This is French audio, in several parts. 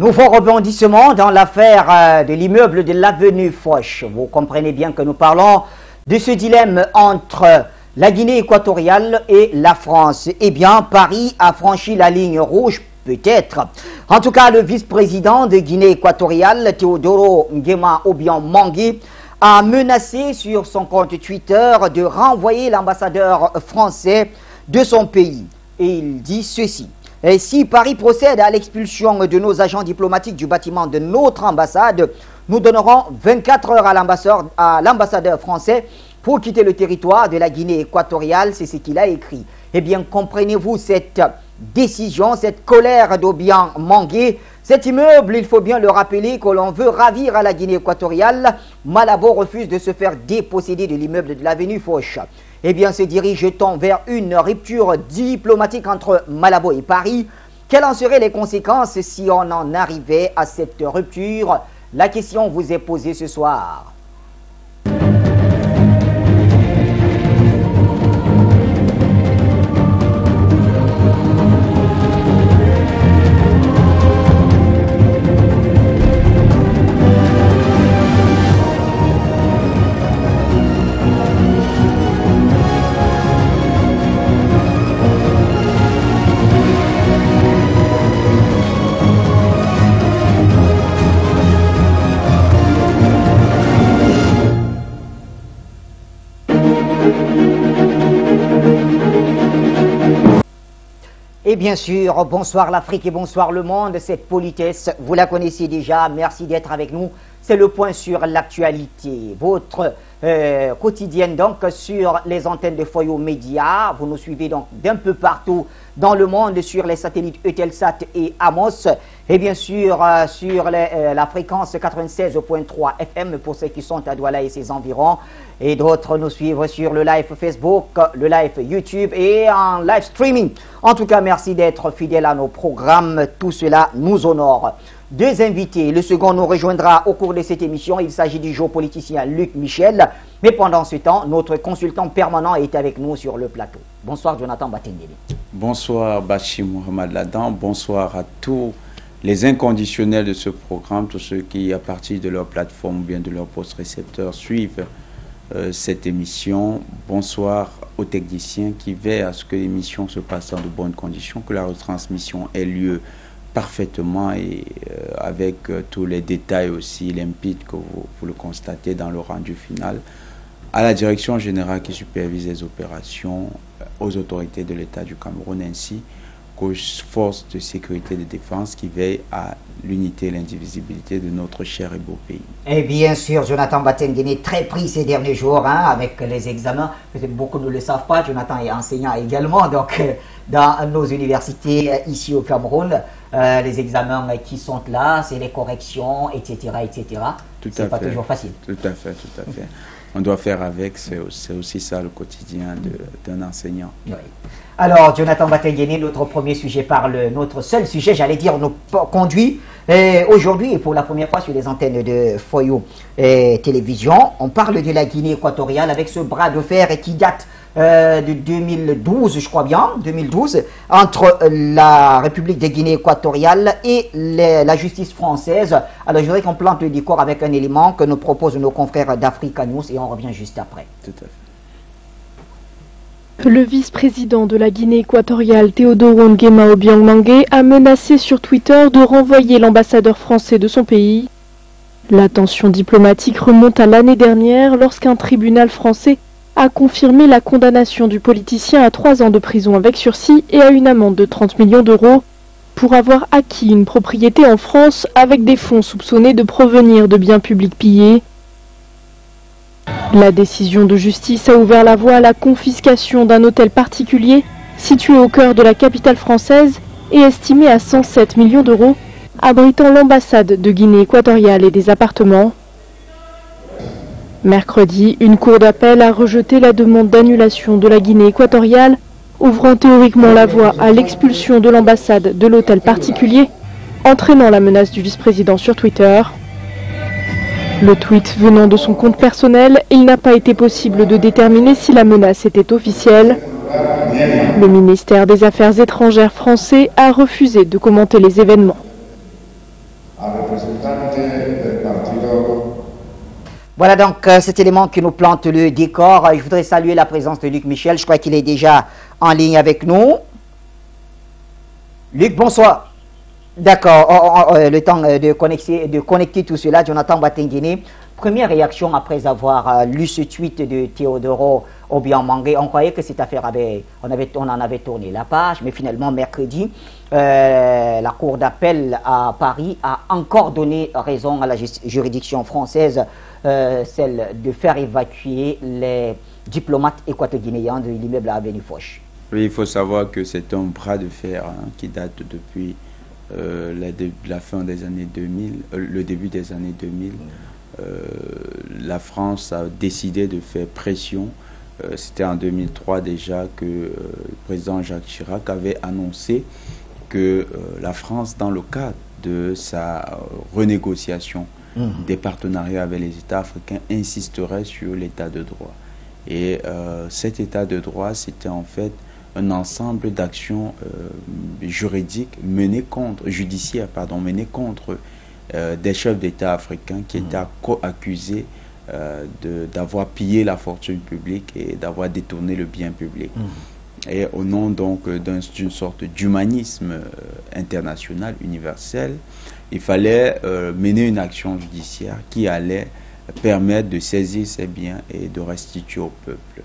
Nouveau rebondissement dans l'affaire de l'immeuble de l'avenue Foch. Vous comprenez bien que nous parlons de ce dilemme entre la Guinée équatoriale et la France. Eh bien, Paris a franchi la ligne rouge, peut-être. En tout cas, le vice-président de Guinée équatoriale, Teodoro Nguema Obiang Mangue, a menacé sur son compte Twitter de renvoyer l'ambassadeur français de son pays. Et il dit ceci. Et si Paris procède à l'expulsion de nos agents diplomatiques du bâtiment de notre ambassade, nous donnerons 24 heures à l'ambassadeur français pour quitter le territoire de la Guinée équatoriale. C'est ce qu'il a écrit. Eh bien, comprenez-vous cette décision, cette colère d'Obiang Mangue. Cet immeuble, il faut bien le rappeler, que l'on veut ravir à la Guinée équatoriale. Malabo refuse de se faire déposséder de l'immeuble de l'avenue Foch. Eh bien, se dirige-t-on vers une rupture diplomatique entre Malabo et Paris? Quelles en seraient les conséquences si on en arrivait à cette rupture? La question vous est posée ce soir. Et bien sûr, bonsoir l'Afrique et bonsoir le monde, cette politesse, vous la connaissez déjà, merci d'être avec nous. C'est le point sur l'actualité, votre quotidienne donc sur les antennes de Foyou Media. Vous nous suivez donc d'un peu partout dans le monde sur les satellites Eutelsat et Amos. Et bien sûr sur la fréquence 96.3 FM pour ceux qui sont à Douala et ses environs. Et d'autres nous suivent sur le live Facebook, le live YouTube et en live streaming. En tout cas, merci d'être fidèles à nos programmes. Tout cela nous honore. Deux invités. Le second nous rejoindra au cours de cette émission. Il s'agit du géopoliticien Luc Michel. Mais pendant ce temps, notre consultant permanent est avec nous sur le plateau. Bonsoir Jonathan Batenguene. Bonsoir Bachir Mohamed Ladan. Bonsoir à tous les inconditionnels de ce programme, tous ceux qui, à partir de leur plateforme ou bien de leur poste récepteur, suivent cette émission. Bonsoir aux techniciens qui veillent à ce que l'émission se passe dans de bonnes conditions, que la retransmission ait lieu parfaitement et avec tous les détails aussi limpides que vous le constatez dans le rendu final, à la direction générale qui supervise les opérations, aux autorités de l'État du Cameroun ainsi qu'aux forces de sécurité et de défense qui veillent à l'unité et l'indivisibilité de notre cher et beau pays. Et bien sûr, Jonathan Batenguene, très pris ces derniers jours avec les examens. Beaucoup ne le savent pas, Jonathan est enseignant également donc dans nos universités ici au Cameroun. Les examens qui sont là, c'est les corrections, etc. etc. C'est pas toujours facile. Tout à fait, tout à fait. On doit faire avec, c'est aussi ça le quotidien d'un enseignant. Oui. Alors, Jonathan Batenguene, notre premier sujet parle, notre seul sujet, j'allais dire, nous conduit aujourd'hui et pour la première fois sur les antennes de Foyou Télévision. On parle de la Guinée équatoriale avec ce bras de fer qui date de 2012, je crois bien, 2012, entre la République de Guinée équatoriale et la justice française. Alors, je voudrais qu'on plante le décor avec un élément que nous proposent nos confrères d'Africa News et on revient juste après. Tout à fait. Le vice-président de la Guinée équatoriale, Teodoro Nguema Obiang Mangue, a menacé sur Twitter de renvoyer l'ambassadeur français de son pays. La tension diplomatique remonte à l'année dernière lorsqu'un tribunal français a confirmé la condamnation du politicien à 3 ans de prison avec sursis et à une amende de 30 millions d'euros pour avoir acquis une propriété en France avec des fonds soupçonnés de provenir de biens publics pillés. La décision de justice a ouvert la voie à la confiscation d'un hôtel particulier situé au cœur de la capitale française et estimé à 107 millions d'euros, abritant l'ambassade de Guinée équatoriale et des appartements. Mercredi, une cour d'appel a rejeté la demande d'annulation de la Guinée équatoriale, ouvrant théoriquement la voie à l'expulsion de l'ambassade de l'hôtel particulier, entraînant la menace du vice-président sur Twitter. Le tweet venant de son compte personnel, il n'a pas été possible de déterminer si la menace était officielle. Le ministère des Affaires étrangères français a refusé de commenter les événements. al representante del partido. Voilà donc cet élément qui nous plante le décor. Je voudrais saluer la présence de Luc Michel. Je crois qu'il est déjà en ligne avec nous. Luc, bonsoir. D'accord. Le temps de connecter tout cela. Jonathan Batenguene, première réaction après avoir lu ce tweet de Teodoro Obiang Mangue. On croyait que cette affaire on en avait tourné la page, mais finalement mercredi, la Cour d'appel à Paris a encore donné raison à la juridiction française. Celle de faire évacuer les diplomates équato-guinéens de l'immeuble à Avenue Foch. Oui, il faut savoir que c'est un bras de fer qui date depuis la fin des années 2000, le début des années 2000. La France a décidé de faire pression. C'était en 2003 déjà que le président Jacques Chirac avait annoncé que la France, dans le cadre de sa renégociation, des partenariats avec les États africains insisteraient sur l'état de droit. Et cet état de droit, c'était en fait un ensemble d'actions juridiques menées contre des chefs d'État africains qui étaient accusés d'avoir pillé la fortune publique et d'avoir détourné le bien public. Et au nom donc d'une sorte d'humanisme international, universel, il fallait mener une action judiciaire qui allait permettre de saisir ces biens et de restituer au peuple.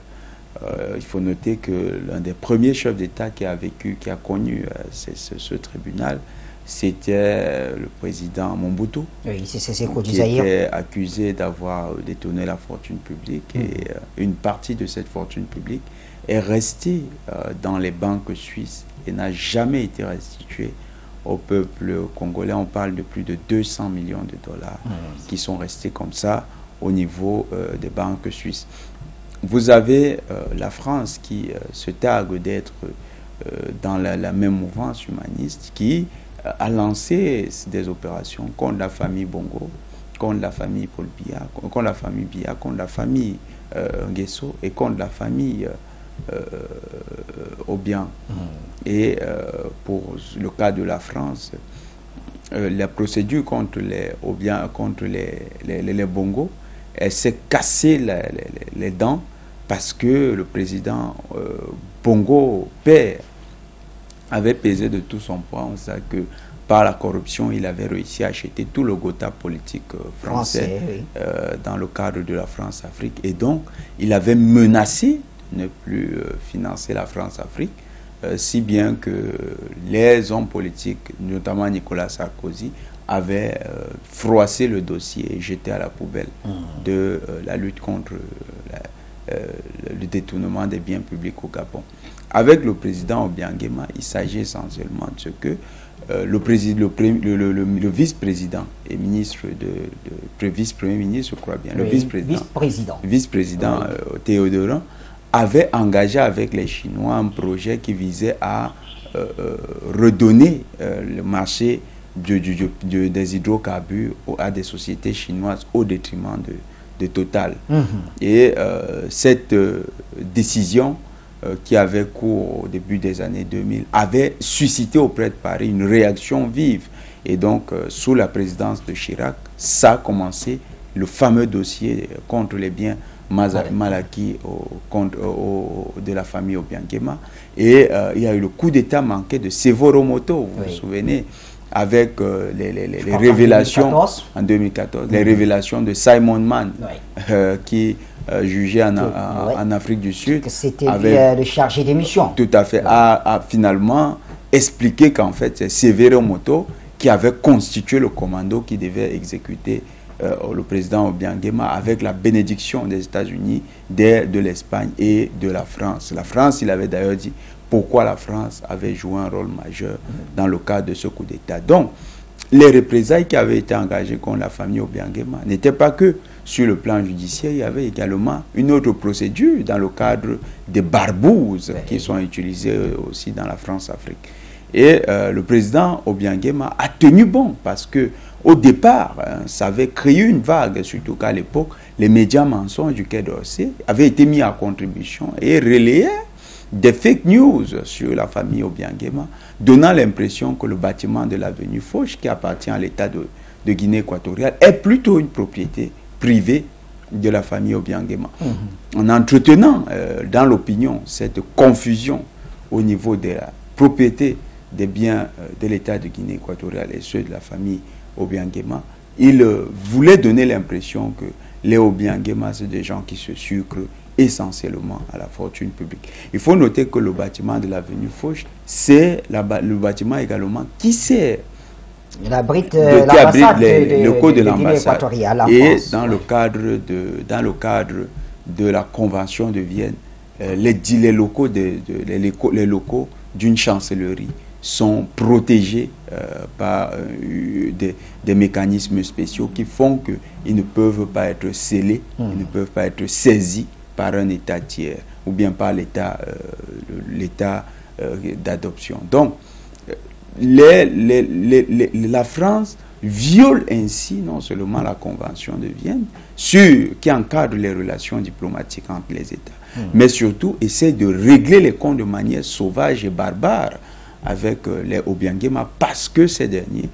Il faut noter que l'un des premiers chefs d'État qui a connu ce tribunal, c'était le président Mobutu, qui était accusé d'avoir détourné la fortune publique. Et une partie de cette fortune publique est restée dans les banques suisses et n'a jamais été restituée au peuple congolais. On parle de plus de 200 millions de dollars qui sont restés comme ça au niveau des banques suisses. Vous avez la France qui se targue d'être dans la même mouvance humaniste, qui a lancé des opérations contre la famille Bongo, contre la famille Paul Biya, contre la famille Biya, contre la famille Nguesso et contre la famille Obiang. Et pour le cas de la France, la procédure contre les Obiang, contre les Bongo, elle s'est cassée les dents parce que le président Bongo père avait pesé de tout son poids. On sait que par la corruption, il avait réussi à acheter tout le gotha politique français, dans le cadre de la France-Afrique. Et donc, il avait menacé ne plus financer la France-Afrique, si bien que les hommes politiques, notamment Nicolas Sarkozy, avaient froissé le dossier et jeté à la poubelle de la lutte contre le détournement des biens publics au Gabon. Avec le président Obiang Nguema, il s'agit essentiellement de ce que le vice-président et ministre vice-premier ministre, je crois bien, le vice-président Teodorín, avait engagé avec les Chinois un projet qui visait à redonner le marché des hydrocarbures à des sociétés chinoises au détriment de Total. Et cette décision qui avait cours au début des années 2000 avait suscité auprès de Paris une réaction vive. Et donc, sous la présidence de Chirac, ça a commencé le fameux dossier contre les biens Malaki de la famille Obiang Nguema. Et il y a eu le coup d'État manqué de Severo Moto, vous vous souvenez, avec les révélations en 2014, les révélations de Simon Mann, qui jugé en Afrique du Sud. C'était le chargé des missions. Tout à fait. A finalement expliqué qu'en fait, c'est Severo Moto qui avait constitué le commando qui devait exécuter le président Obiang Nguema avec la bénédiction des États-Unis, de l'Espagne et de la France. La France, il avait d'ailleurs dit pourquoi la France avait joué un rôle majeur dans le cadre de ce coup d'État. Donc, les représailles qui avaient été engagées contre la famille Obiang Nguema n'étaient pas que sur le plan judiciaire, il y avait également une autre procédure dans le cadre des barbouzes qui sont utilisées aussi dans la France-Afrique. Et le président Obiang Nguema a tenu bon parce que au départ, ça avait créé une vague, surtout qu'à l'époque, les médias mensonges du Quai d'Orsay avaient été mis en contribution et relayaient des fake news sur la famille Obiang Nguema, donnant l'impression que le bâtiment de l'avenue Foch, qui appartient à l'État de Guinée équatoriale est plutôt une propriété privée de la famille Obiang Nguema. En entretenant dans l'opinion cette confusion au niveau de la propriété des biens de l'État de Guinée équatoriale et ceux de la famille Obiang Nguema, il voulait donner l'impression que les Obiang Nguema, c'est des gens qui se sucrent essentiellement à la fortune publique. Il faut noter que le bâtiment de l'avenue Foch, c'est le bâtiment également qui sert locaux de l'ambassade. Et dans le cadre de la Convention de Vienne, les locaux d'une chancellerie sont protégés par des mécanismes spéciaux qui font qu'ils ne peuvent pas être scellés, ils ne peuvent pas être saisis par un État tiers ou bien par l'État d'adoption. Donc, la France viole ainsi non seulement la Convention de Vienne qui encadre les relations diplomatiques entre les États, mais surtout essaie de régler les comptes de manière sauvage et barbare avec les Obiang Nguema parce que ces derniers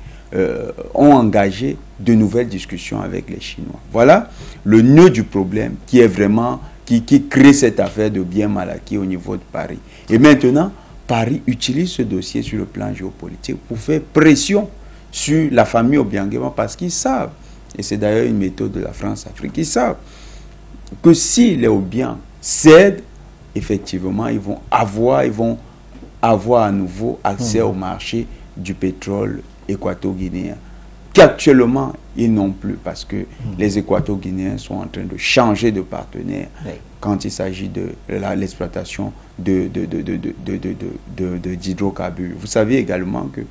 ont engagé de nouvelles discussions avec les Chinois. Voilà le nœud du problème qui est vraiment qui crée cette affaire de biens mal acquis au niveau de Paris. Et maintenant, Paris utilise ce dossier sur le plan géopolitique pour faire pression sur la famille Obiang Nguema parce qu'ils savent, et c'est d'ailleurs une méthode de la France-Afrique, ils savent que si les Obiang cèdent, effectivement, ils vont avoir à nouveau accès au marché du pétrole équato-guinéen, qu'actuellement ils n'ont plus parce que les équato-guinéens sont en train de changer de partenaire quand il s'agit de l'exploitation d'hydrocarbures. Vous savez également que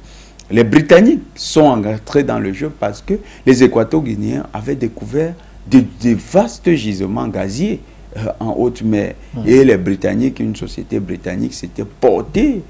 les Britanniques sont entrés dans le jeu parce que les équato-guinéens avaient découvert des vastes gisements gaziers en haute mer. Et les Britanniques, une société britannique s'était portée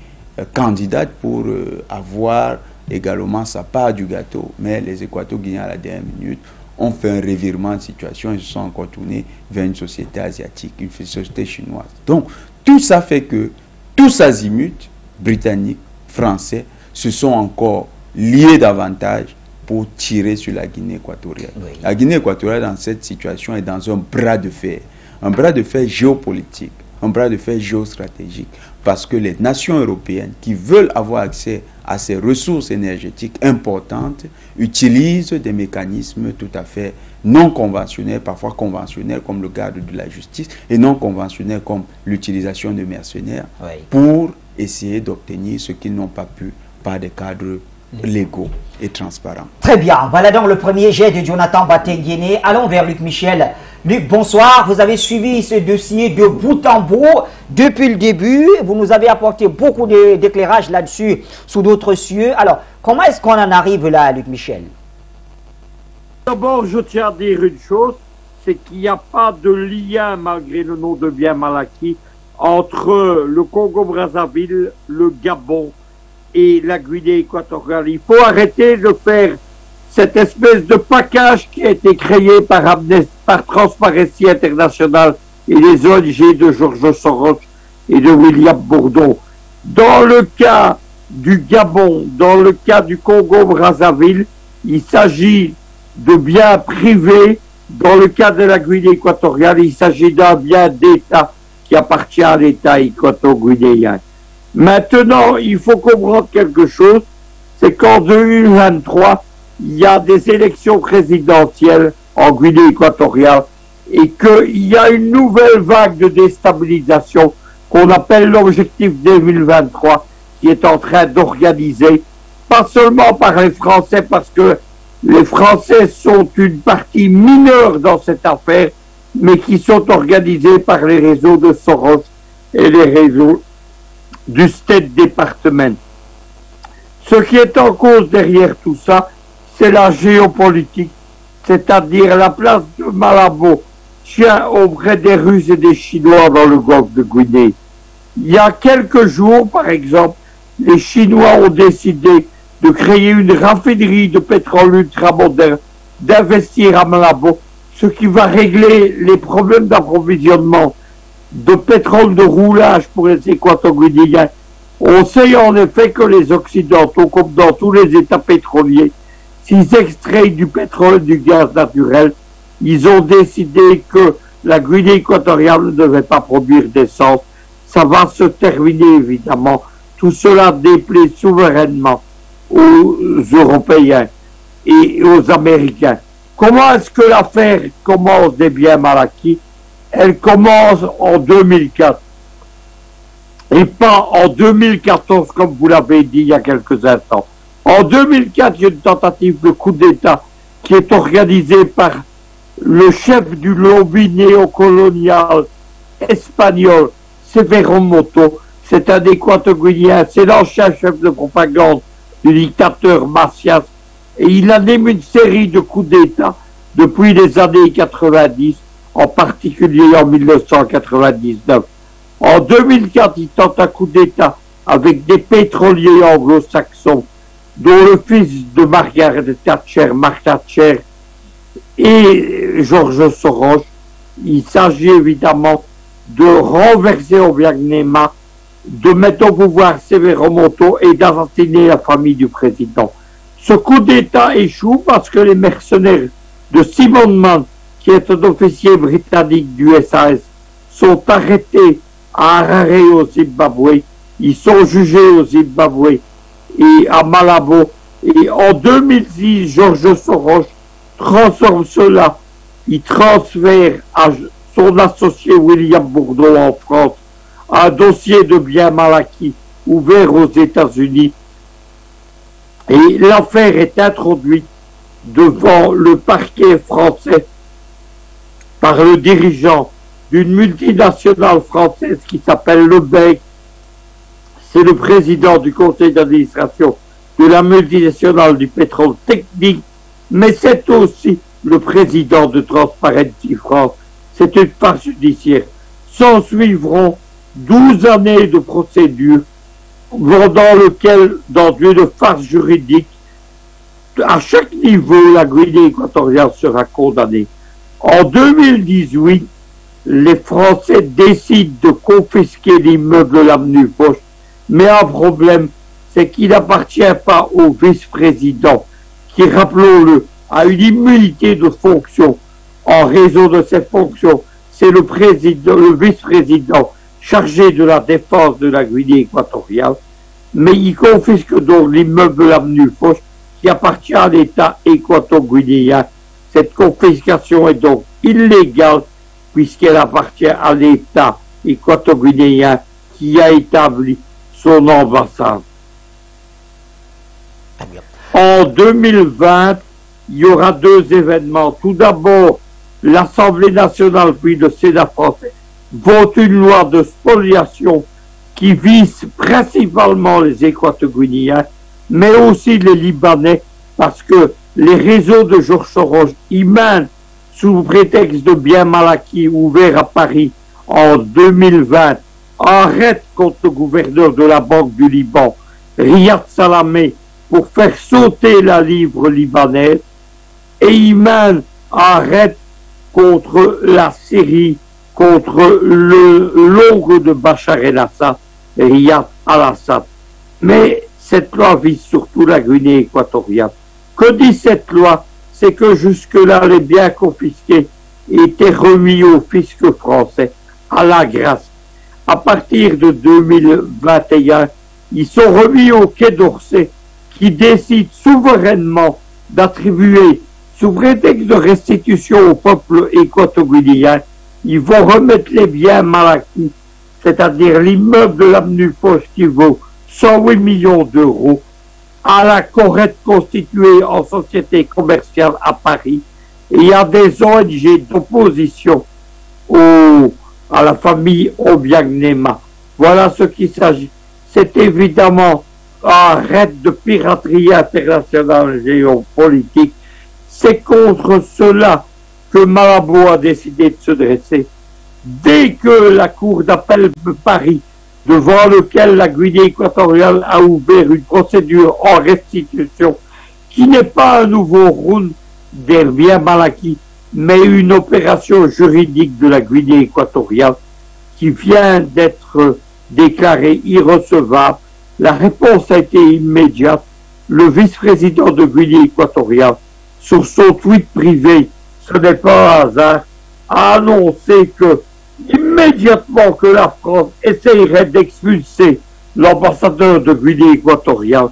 candidate pour avoir également sa part du gâteau. Mais les équato-guinéens, à la dernière minute, ont fait un revirement de situation et se sont encore tournés vers une société asiatique, une société chinoise. Donc, tout ça fait que tous azimuts, britanniques, français, se sont encore liés davantage pour tirer sur la Guinée équatoriale. Oui. La Guinée équatoriale, dans cette situation, est dans un bras de fer. Un bras de fer géopolitique, un bras de fer géostratégique, parce que les nations européennes qui veulent avoir accès à ces ressources énergétiques importantes utilisent des mécanismes tout à fait non conventionnels, parfois conventionnels comme le garde de la justice, et non conventionnels comme l'utilisation de mercenaires, pour essayer d'obtenir ce qu'ils n'ont pas pu par des cadres légaux et transparents. Très bien, voilà donc le premier jet de Jonathan Batenguene. Allons vers Luc Michel. Luc, bonsoir. Vous avez suivi ce dossier de bout en bout depuis le début. Vous nous avez apporté beaucoup d'éclairages là-dessus, sous d'autres cieux. Alors, comment est-ce qu'on en arrive là, Luc Michel? D'abord, je tiens à dire une chose, c'est qu'il n'y a pas de lien, malgré le nom de bien mal acquis, entre le Congo-Brazzaville, le Gabon et la Guinée équatoriale. Il faut arrêter de faire cette espèce de package qui a été créé par Transparency International et les ONG de Georges Soros et de William Bourdon. Dans le cas du Gabon, dans le cas du Congo-Brazzaville, il s'agit de biens privés. Dans le cas de la Guinée équatoriale, il s'agit d'un bien d'État qui appartient à l'État équato-guinéen. Maintenant, il faut comprendre quelque chose, c'est qu'en 2023, il y a des élections présidentielles en Guinée équatoriale et qu'il y a une nouvelle vague de déstabilisation qu'on appelle l'objectif 2023 qui est en train d'organiser, pas seulement par les Français, parce que les Français sont une partie mineure dans cette affaire, mais qui sont organisés par les réseaux de Soros et les réseaux du State Department. Ce qui est en cause derrière tout ça, c'est la géopolitique, c'est-à-dire la place de Malabo tient auprès des Russes et des Chinois dans le golfe de Guinée. Il y a quelques jours, par exemple, les Chinois ont décidé de créer une raffinerie de pétrole ultramoderne, d'investir à Malabo, ce qui va régler les problèmes d'approvisionnement de pétrole de roulage pour les Équato-Guinéens. On sait en effet que les Occidentaux, comme dans tous les États pétroliers, s'ils extraient du pétrole, du gaz naturel, ils ont décidé que la Guinée équatoriale ne devait pas produire d'essence. Ça va se terminer, évidemment. Tout cela déplaît souverainement aux Européens et aux Américains. Comment est-ce que l'affaire commence des biens mal acquis? Elle commence en 2004. Et pas en 2014, comme vous l'avez dit il y a quelques instants. En 2004, il y a une tentative de coup d'État qui est organisée par le chef du lobby néocolonial espagnol, Severo Moto. C'est un des Guinéens, c'est l'ancien chef de propagande du dictateur Macias. Et il anime une série de coups d'État depuis les années 90, en particulier en 1999. En 2004, il tente un coup d'État avec des pétroliers anglo-saxons, dont le fils de Margaret Thatcher, Mark Thatcher, et Georges Soros. Il s'agit évidemment de renverser Obiang Mangue, de mettre au pouvoir Severo Moto et d'assassiner la famille du président. Ce coup d'État échoue parce que les mercenaires de Simon Mann, qui est un officier britannique du SAS, sont arrêtés à Harare au Zimbabwe. Ils sont jugés au Zimbabwe et à Malabo. Et en 2006, Georges Soros transforme cela. Il transfère à son associé William Bourdon en France un dossier de biens mal acquis ouvert aux États-Unis. Et l'affaire est introduite devant le parquet français par le dirigeant d'une multinationale française qui s'appelle Lebec. C'est le président du conseil d'administration de la multinationale du pétrole technique, mais c'est aussi le président de Transparency France. C'est une farce judiciaire. S'en suivront 12 années de procédure pendant lequel, dans une farce juridique, à chaque niveau, la Guinée équatoriale sera condamnée. En 2018, les Français décident de confisquer l'immeuble de l'avenue Foch, mais un problème, c'est qu'il n'appartient pas au vice-président, qui, rappelons-le, a une immunité de fonction. En raison de ses fonctions, c'est le vice-président chargé de la défense de la Guinée équatoriale, mais il confisque donc l'immeuble l'avenue Foch qui appartient à l'État équato-guinéen. Cette confiscation est donc illégale puisqu'elle appartient à l'État équato-guinéen qui a établi son ambassade. En 2020, il y aura deux événements. Tout d'abord, l'Assemblée nationale puis le Sénat français vote une loi de spoliation qui vise principalement les Équato-Guinéens, mais aussi les Libanais, parce que les réseaux de Georges Soros immenses, sous prétexte de biens mal acquis ouverts à Paris en 2020, arrêtent contre le gouverneur de la Banque du Liban, Riad Salamé, pour faire sauter la livre libanaise, et immenses arrêtent contre la Syrie, contre l'oncle de Bachar el-Assad, Riad al-Assad. Mais cette loi vise surtout la Guinée équatoriale. Que dit cette loi? C'est que jusque-là, les biens confisqués étaient remis au fisc français, à la grâce. À partir de 2021, ils sont remis au Quai d'Orsay, qui décide souverainement d'attribuer, sous prétexte de restitution au peuple équato-guinéen, ils vont remettre les biens mal acquis, c'est-à-dire l'immeuble de l'avenue Foch qui vaut 108 millions d'euros, à la Corrette constituée en société commerciale à Paris et à des ONG d'opposition à la famille Obiang Mangue. Voilà ce qu'il s'agit. C'est évidemment un raid de piraterie internationale géopolitique. C'est contre cela que Malabo a décidé de se dresser. Dès que la Cour d'appel de Paris, devant lequel la Guinée équatoriale a ouvert une procédure en restitution, qui n'est pas un nouveau round des biens mal acquis, mais une opération juridique de la Guinée équatoriale qui vient d'être déclarée irrecevable, la réponse a été immédiate. le vice-président de Guinée équatoriale, sur son tweet privé, ce n'est pas un hasard, a annoncé que, immédiatement que la France essayerait d'expulser l'ambassadeur de Guinée équatoriale,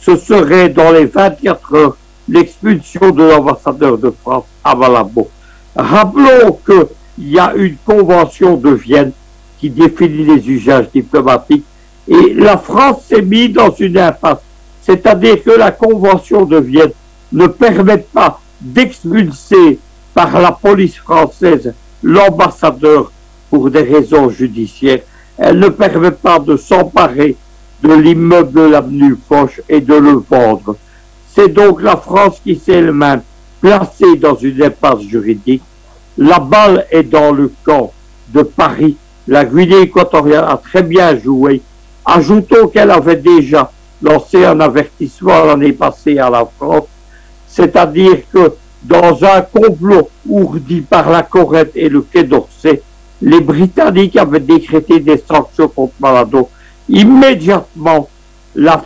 ce serait dans les 24 heures l'expulsion de l'ambassadeur de France à Malabo. Rappelons qu'il y a une convention de Vienne qui définit les usages diplomatiques et la France s'est mise dans une impasse. C'est-à-dire que la convention de Vienne ne permet pas d'expulser par la police française l'ambassadeur pour des raisons judiciaires. Elle ne permet pas de s'emparer de l'immeuble de l'avenue Foch et de le vendre. C'est donc la France qui s'est elle-même placée dans une impasse juridique. La balle est dans le camp de Paris. La Guinée équatoriale a très bien joué. Ajoutons qu'elle avait déjà lancé un avertissement l'année passée à la France, c'est-à-dire que dans un complot ourdi par la Corrèze et le Quai d'Orsay, les Britanniques avaient décrété des sanctions contre Malabo. Immédiatement, la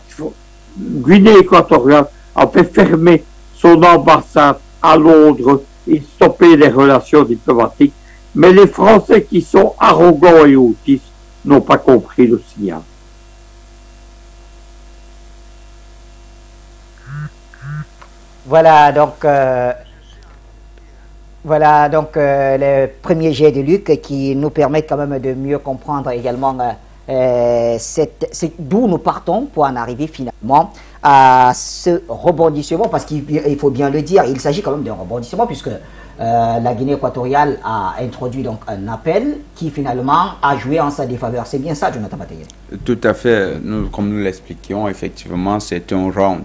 Guinée équatoriale avait fermé son ambassade à Londres et stoppé les relations diplomatiques. Mais les Français qui sont arrogants et autistes n'ont pas compris le signal. Voilà donc, le premier jet de Luc qui nous permet quand même de mieux comprendre également d'où nous partons pour en arriver finalement à ce rebondissement, parce qu'il faut bien le dire, il s'agit quand même d'un rebondissement puisque la Guinée équatoriale a introduit donc un appel qui finalement a joué en sa défaveur. C'est bien ça, Jonathan Batenguene? Tout à fait. Nous, comme nous l'expliquions, effectivement, c'est un round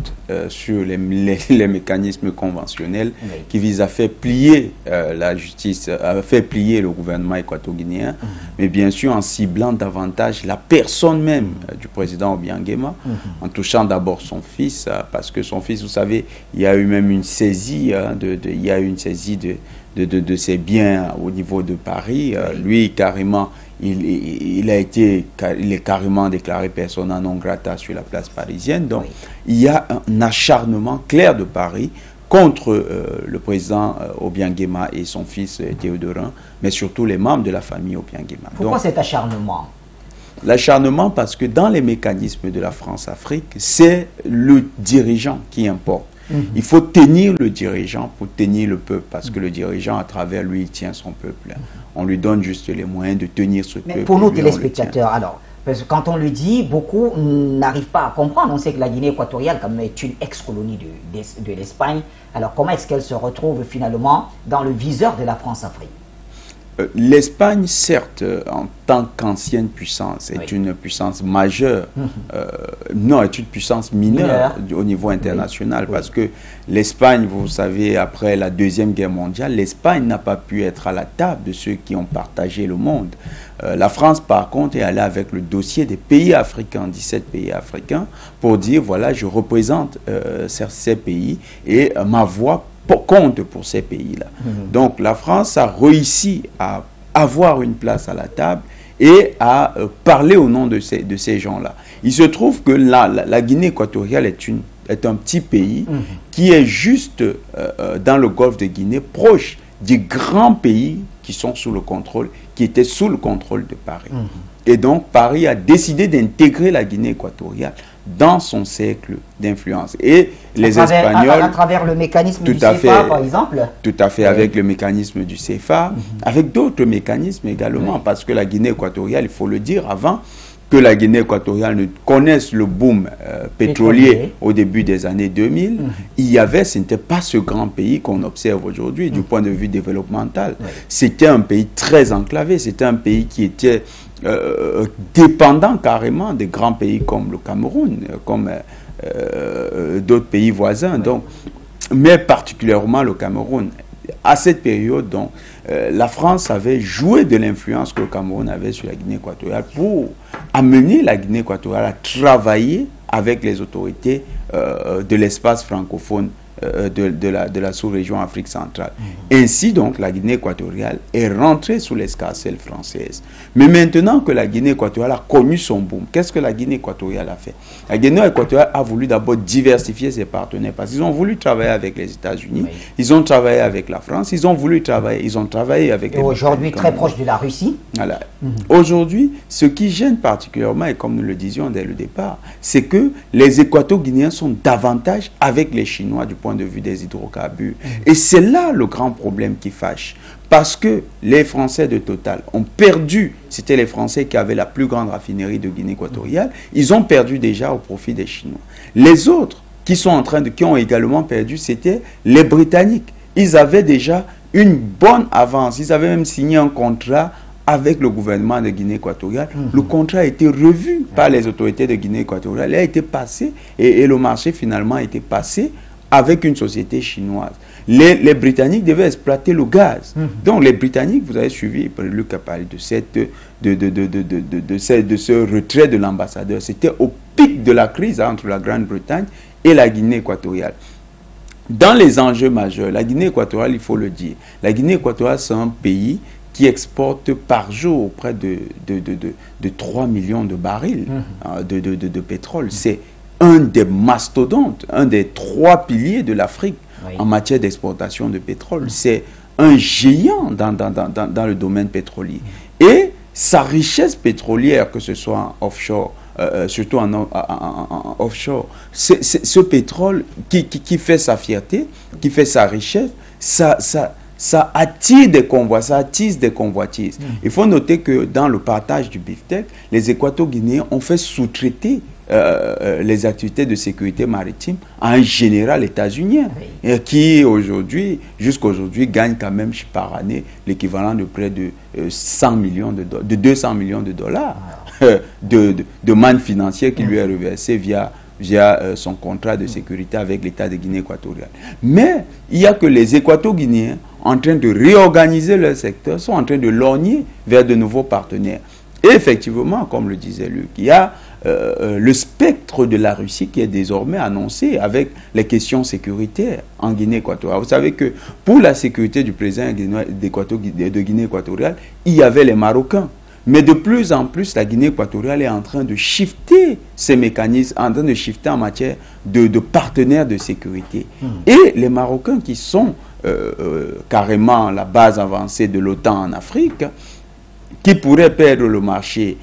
sur les mécanismes conventionnels, oui, qui vise à faire plier la justice, à faire plier le gouvernement équato-guinéen, mmh, mais bien sûr en ciblant davantage la personne même du président Obiang Nguema, mmh, en touchant d'abord son fils, parce que son fils, vous savez, il y a eu même une saisie, il y a eu une saisie de ses biens au niveau de Paris. Lui, carrément, il est carrément déclaré persona non grata sur la place parisienne. Donc, oui, il y a un acharnement clair de Paris contre le président Obiang Nguema et son fils Teodorín, mais surtout les membres de la famille Obiang Nguema. Pourquoi donc cet acharnement? L'acharnement parce que dans les mécanismes de la France-Afrique, c'est le dirigeant qui importe. Il faut tenir le dirigeant pour tenir le peuple, parce que le dirigeant, à travers lui, il tient son peuple. On lui donne juste les moyens de tenir ce peuple. Mais pour nous téléspectateurs, alors, parce que quand on le dit, beaucoup n'arrivent pas à comprendre. On sait que la Guinée équatoriale, comme est une ex-colonie de l'Espagne, alors comment est-ce qu'elle se retrouve finalement dans le viseur de la France-Afrique? L'Espagne, certes, en tant qu'ancienne puissance, est, oui, une puissance majeure, non, est une puissance mineure au niveau international, oui, parce que l'Espagne, vous savez, après la Deuxième Guerre mondiale, l'Espagne n'a pas pu être à la table de ceux qui ont partagé le monde. La France, par contre, est allée avec le dossier des pays africains, 17 pays africains, pour dire, voilà, je représente ces pays et ma voix compte pour ces pays-là. Mmh. Donc la France a réussi à avoir une place à la table et à parler au nom de ces gens-là. Il se trouve que la Guinée équatoriale est un petit pays, mmh, qui est juste dans le golfe de Guinée, proche des grands pays qui sont sous le contrôle, qui étaient sous le contrôle de Paris. Mmh. Et donc Paris a décidé d'intégrer la Guinée équatoriale dans son cercle d'influence. Et les Espagnols... À travers le mécanisme du CFA, par exemple. Tout à fait, oui, avec le mécanisme du CFA, mm-hmm, avec d'autres mécanismes également, oui, parce que la Guinée équatoriale, il faut le dire, avant que la Guinée équatoriale ne connaisse le boom pétrolier au début des années 2000, mmh, ce n'était pas ce grand pays qu'on observe aujourd'hui, mmh, du point de vue développemental. Mmh. C'était un pays très enclavé, c'était un pays qui était dépendant carrément des grands pays comme le Cameroun, comme d'autres pays voisins, mmh, donc, mais particulièrement le Cameroun. À cette période, donc, la France avait joué de l'influence que le Cameroun avait sur la Guinée équatoriale pour amener la Guinée équatoriale à travailler avec les autorités de l'espace francophone de la sous-région Afrique centrale. Ainsi donc, la Guinée équatoriale est rentrée sous l'escarcelle française. Mais maintenant que la Guinée équatoriale a connu son boom, qu'est-ce que la Guinée équatoriale a fait? La Guinée équatoriale a voulu d'abord diversifier ses partenaires parce qu'ils ont voulu travailler avec les États-Unis, ils ont travaillé avec la France, ils ont travaillé avec... Et aujourd'hui, très proche de la Russie. Voilà. Aujourd'hui, ce qui gêne particulièrement, et comme nous le disions dès le départ, c'est que les Équato-Guinéens sont davantage avec les Chinois du point de vue des hydrocarbures. Et c'est là le grand problème qui fâche. Parce que les Français de Total ont perdu, c'était les Français qui avaient la plus grande raffinerie de Guinée équatoriale, ils ont perdu déjà au profit des Chinois. Les autres qui sont en train de, qui ont également perdu, c'était les Britanniques. Ils avaient déjà une bonne avance, ils avaient même signé un contrat avec le gouvernement de Guinée équatoriale. Le contrat a été revu par les autorités de Guinée équatoriale, il a été passé et le marché finalement a été passé avec une société chinoise. Les Britanniques devaient exploiter le gaz. Donc les Britanniques, vous avez suivi, Luc a parlé de ce retrait de l'ambassadeur. C'était au pic de la crise entre la Grande-Bretagne et la Guinée équatoriale. Dans les enjeux majeurs, la Guinée équatoriale, il faut le dire, la Guinée équatoriale, c'est un pays qui exporte par jour près de 3 millions de barils de pétrole. C'est un des mastodontes, un des trois piliers de l'Afrique en matière d'exportation de pétrole. C'est un géant dans le domaine pétrolier. Et sa richesse pétrolière, que ce soit en offshore, surtout en offshore, ce pétrole qui fait sa fierté, qui fait sa richesse, ça attire des convois, ça attise des convoitises. Il faut noter que dans le partage du biftec, les Équato-Guinéens ont fait sous-traiter les activités de sécurité maritime à un général états-unien qui aujourd'hui, jusqu'aujourd'hui, gagne quand même par année l'équivalent de près de 200 millions de dollars de manne financière qui lui est reversée via son contrat de sécurité avec l'État de Guinée équatoriale. Mais il n'y a que les Équato-Guinéens en train de réorganiser leur secteur, sont en train de lorgner vers de nouveaux partenaires. Et effectivement, comme le disait Luc, il y a le spectre de la Russie qui est désormais annoncé avec les questions sécuritaires en Guinée équatoriale. Vous savez que pour la sécurité du président de Guinée équatoriale, il y avait les Marocains. Mais de plus en plus, la Guinée équatoriale est en train de shifter ses mécanismes, en train de shifter en matière de partenaires de sécurité. Et les Marocains qui sont carrément la base avancée de l'OTAN en Afrique, qui pourraient perdre le marché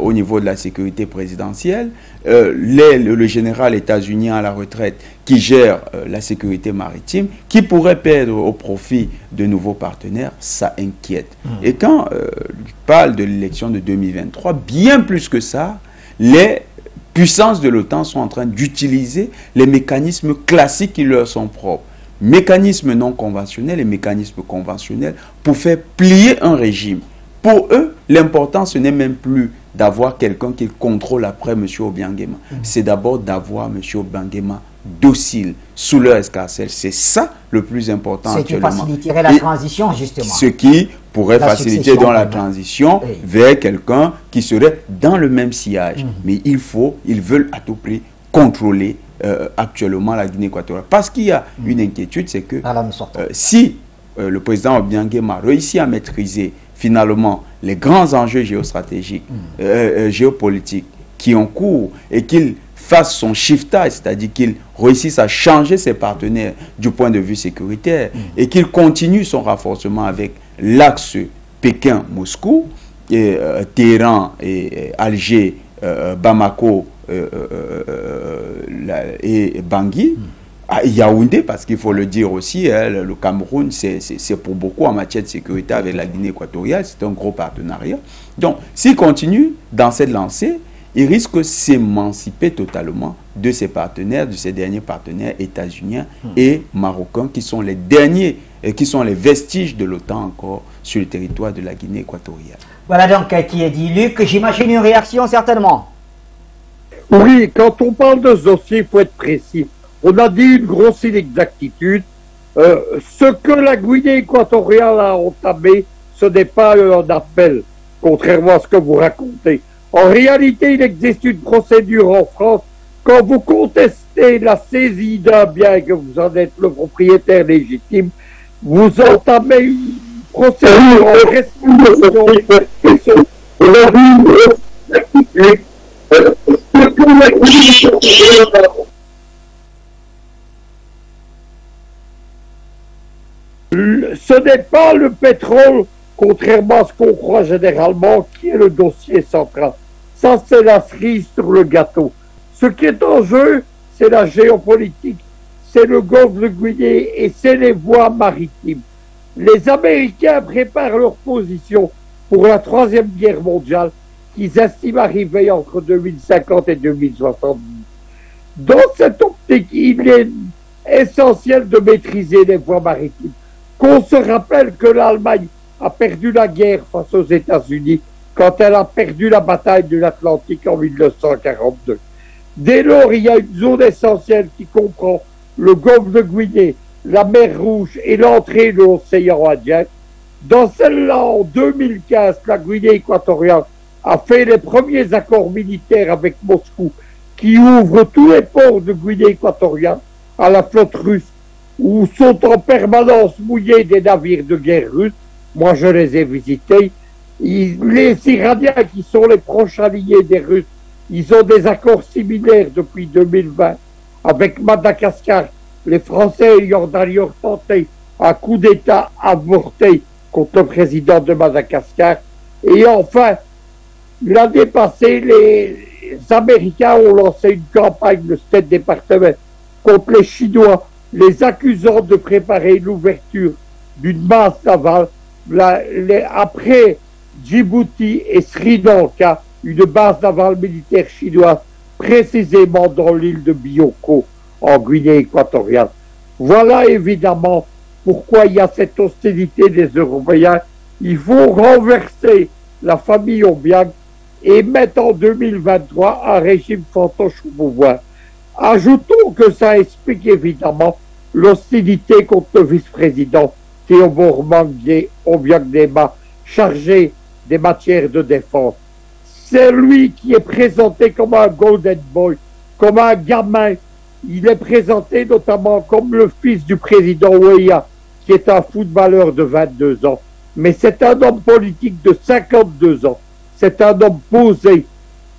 au niveau de la sécurité présidentielle, le général états-unien à la retraite qui gère la sécurité maritime, qui pourrait perdre au profit de nouveaux partenaires, ça inquiète. Et quand il parle de l'élection de 2023, bien plus que ça, les puissances de l'OTAN sont en train d'utiliser les mécanismes classiques qui leur sont propres. Mécanismes non conventionnels et mécanismes conventionnels pour faire plier un régime. Pour eux, l'important, ce n'est même plus d'avoir quelqu'un qu'ils contrôlent après M. Obiang Guema. C'est d'abord d'avoir M. Obiang Guema docile, sous leur escarcelle. C'est ça le plus important actuellement. Ce qui faciliterait la transition, justement. Ce qui pourrait faciliter dans la transition vers quelqu'un qui serait dans le même sillage. Mais ils veulent à tout prix contrôler actuellement la Guinée équatoriale. Parce qu'il y a une inquiétude, c'est que si le président Obiang Guema réussit à maîtriser finalement les grands enjeux géostratégiques, géopolitiques qui ont cours et qu'il fasse son shiftage, c'est-à-dire qu'il réussisse à changer ses partenaires du point de vue sécuritaire et qu'il continue son renforcement avec l'axe Pékin-Moscou, Téhéran et Alger, Bamako et Bangui, Yaoundé, parce qu'il faut le dire aussi, le Cameroun, c'est pour beaucoup en matière de sécurité avec la Guinée équatoriale, c'est un gros partenariat. Donc, s'il continue dans cette lancée, il risque de s'émanciper totalement de ses partenaires, de ses derniers partenaires états-uniens et marocains, qui sont les derniers, qui sont les vestiges de l'OTAN encore sur le territoire de la Guinée équatoriale. Voilà donc qui est dit. Luc, j'imagine une réaction certainement. Oui, quand on parle de ce dossier, il faut être précis. On a dit une grosse inexactitude. Ce que la Guinée équatoriale a entamé, ce n'est pas un appel, contrairement à ce que vous racontez. En réalité, il existe une procédure en France Quand vous contestez la saisie d'un bien et que vous en êtes le propriétaire légitime, vous entamez une procédure en restitution qui se Ce n'est pas le pétrole, contrairement à ce qu'on croit généralement, qui est le dossier central. Ça, c'est la cerise sur le gâteau. Ce qui est en jeu, c'est la géopolitique, c'est le golfe de Guinée et c'est les voies maritimes. Les Américains préparent leur position pour la Troisième Guerre mondiale qu'ils estiment arriver entre 2050 et 2070. Dans cette optique, il est essentiel de maîtriser les voies maritimes. Qu'on se rappelle que l'Allemagne a perdu la guerre face aux États-Unis quand elle a perdu la bataille de l'Atlantique en 1942. Dès lors, il y a une zone essentielle qui comprend le golfe de Guinée, la mer Rouge et l'entrée de l'océan Indien. Dans celle-là, en 2015, la Guinée équatoriale a fait les premiers accords militaires avec Moscou qui ouvrent tous les ports de Guinée équatoriale à la flotte russe, où sont en permanence mouillés des navires de guerre russes. Moi, je les ai visités. Les Iraniens, qui sont les proches alliés des Russes, ils ont des accords similaires depuis 2020 avec Madagascar, les Français ayant d'ailleurs tenté un coup d'État avorté contre le président de Madagascar. Et enfin, l'année passée, les Américains ont lancé une campagne de State Department contre les Chinois, les accusant de préparer l'ouverture d'une base navale après Djibouti et Sri Lanka, une base navale militaire chinoise, précisément dans l'île de Bioko, en Guinée équatoriale. Voilà évidemment pourquoi il y a cette hostilité des Européens. Il faut renverser la famille Obiang et mettre en 2023 un régime fantoche au pouvoir. Ajoutons que ça explique évidemment l'hostilité contre le vice-président Teodoro Nguema Obiang Mangue, chargé des matières de défense. C'est lui qui est présenté comme un golden boy, comme un gamin. Il est présenté notamment comme le fils du président Weah, qui est un footballeur de 22 ans. Mais c'est un homme politique de 52 ans. C'est un homme posé,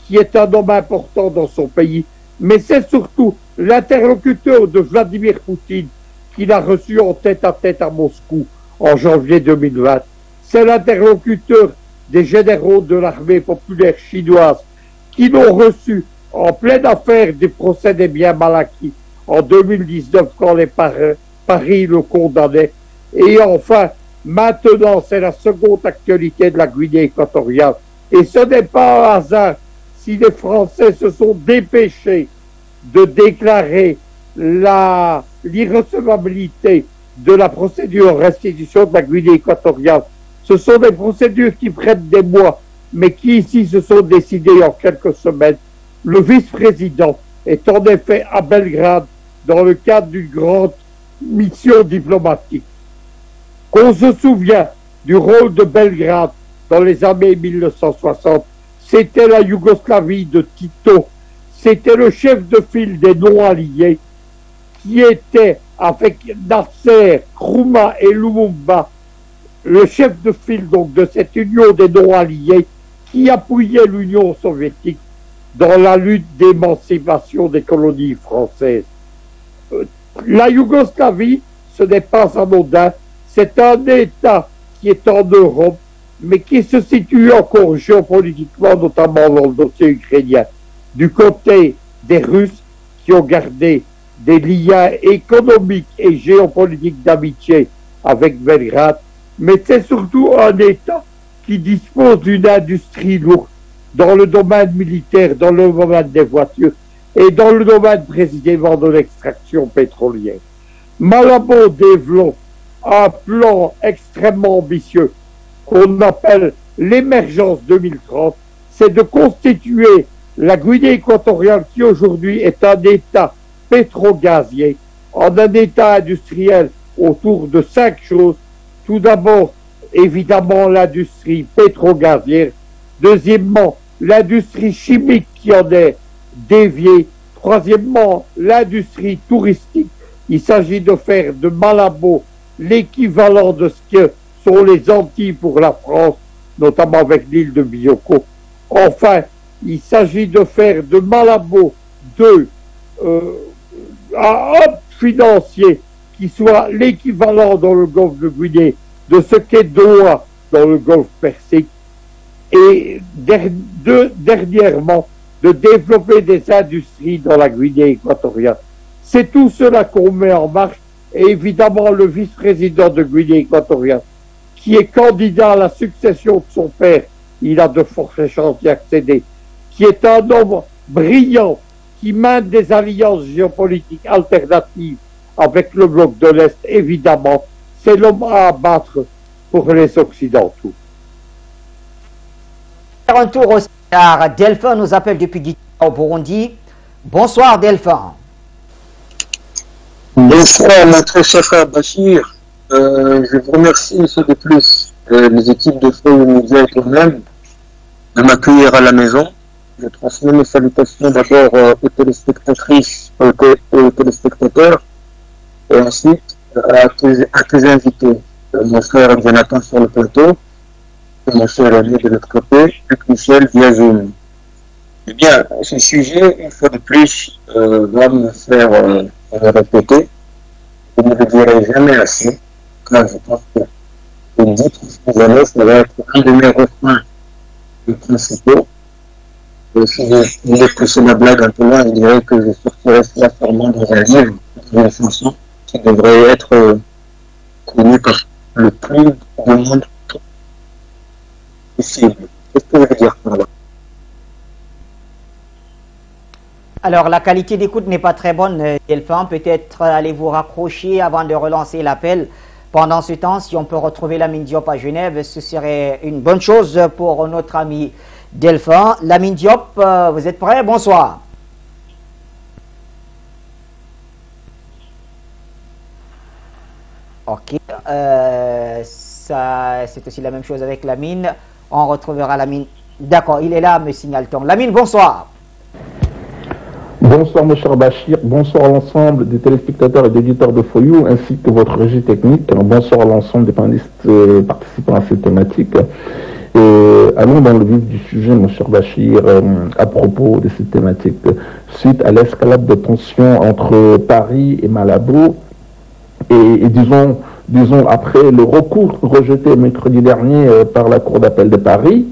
qui est un homme important dans son pays. Mais c'est surtout l'interlocuteur de Vladimir Poutine qu'il a reçu en tête-à-tête à Moscou en janvier 2020. C'est l'interlocuteur des généraux de l'armée populaire chinoise qui l'ont reçu en pleine affaire des procès des biens mal acquis en 2019 quand les Paris le condamnaient. Et enfin, maintenant, c'est la seconde actualité de la Guinée équatoriale. Et ce n'est pas un hasard si les Français se sont dépêchés de déclarer l'irrecevabilité de la procédure en restitution de la Guinée équatoriale. Ce sont des procédures qui prennent des mois, mais qui ici se sont décidées en quelques semaines. Le vice-président est en effet à Belgrade dans le cadre d'une grande mission diplomatique. Qu'on se souvient du rôle de Belgrade dans les années 1960, c'était la Yougoslavie de Tito, c'était le chef de file des non-alliés qui était avec Nasser, Nkrumah et Lumumba, le chef de file donc de cette union des non-alliés qui appuyait l'Union soviétique dans la lutte d'émancipation des colonies françaises. La Yougoslavie, ce n'est pas anodin, c'est un État qui est en Europe, mais qui se situe encore géopolitiquement, notamment dans le dossier ukrainien, du côté des Russes qui ont gardé des liens économiques et géopolitiques d'amitié avec Belgrade, mais c'est surtout un État qui dispose d'une industrie lourde dans le domaine militaire, dans le domaine des voitures et dans le domaine précisément de l'extraction pétrolière. Malabo développe un plan extrêmement ambitieux qu'on appelle l'émergence 2030, c'est de constituer la Guinée équatoriale qui aujourd'hui est un État pétrogazier, en un État industriel autour de 5 choses. Tout d'abord, évidemment, l'industrie pétrogazière. Deuxièmement, l'industrie chimique qui en est déviée. Troisièmement, l'industrie touristique. Il s'agit de faire de Malabo l'équivalent de ce que sont les Antilles pour la France, notamment avec l'île de Bioko. Enfin, il s'agit de faire de Malabo un hub financier qui soit l'équivalent dans le golfe de Guinée de ce qu'est Doha dans le golfe Persique. Et dernièrement, de développer des industries dans la Guinée équatoriale. C'est tout cela qu'on met en marche. Et évidemment, le vice-président de Guinée équatoriale, qui est candidat à la succession de son père, il a de fortes chances d'y accéder, qui est un homme brillant, qui mène des alliances géopolitiques alternatives avec le bloc de l'Est, évidemment, c'est l'homme à abattre pour les Occidentaux. Un tour au Sénat. Delphin nous appelle depuis Gitega au Burundi. Bonsoir Delphin. Bonsoir notre cher Bachir. Je vous remercie une fois de plus les équipes de Foyou Media et toi-même de m'accueillir à la maison. Je transmets mes salutations d'abord aux téléspectatrices, aux téléspectateurs, et ensuite à tes invités, mon frère Jonathan sur le plateau, et mon cher ami de l'autre côté, Luc Michel via Zoom. Eh bien, ce sujet, une fois de plus, va me faire répéter. Je ne le dirai jamais assez, car je pense que les 10 prochaines années, ça va être un de mes refrains principaux. Si je voulais pousser la blague un peu loin, je dirais que je sortirais cela sûrement dans un livre, dans une chanson, qui devrait être connue par le plus de monde possible. Qu'est-ce que je veux dire par là? Alors, la qualité d'écoute n'est pas très bonne, Delphin. Peut-être allez-vous raccrocher avant de relancer l'appel. Pendant ce temps, si on peut retrouver Lamine Diop à Genève, ce serait une bonne chose pour notre ami Delphin. Lamine Diop, vous êtes prêt? Bonsoir. Ok. C'est aussi la même chose avec Lamine. On retrouvera Lamine. D'accord, il est là, me signale-t-on. Lamine, bonsoir. Bonsoir, mon cher Bachir. Bonsoir à l'ensemble des téléspectateurs et des éditeurs de Foyou, ainsi que votre régie technique. Bonsoir à l'ensemble des panélistes participants à cette thématique. Et allons dans le vif du sujet, mon cher Bachir, à propos de cette thématique. Suite à l'escalade de tensions entre Paris et Malabo, et disons après le recours rejeté mercredi dernier par la Cour d'appel de Paris,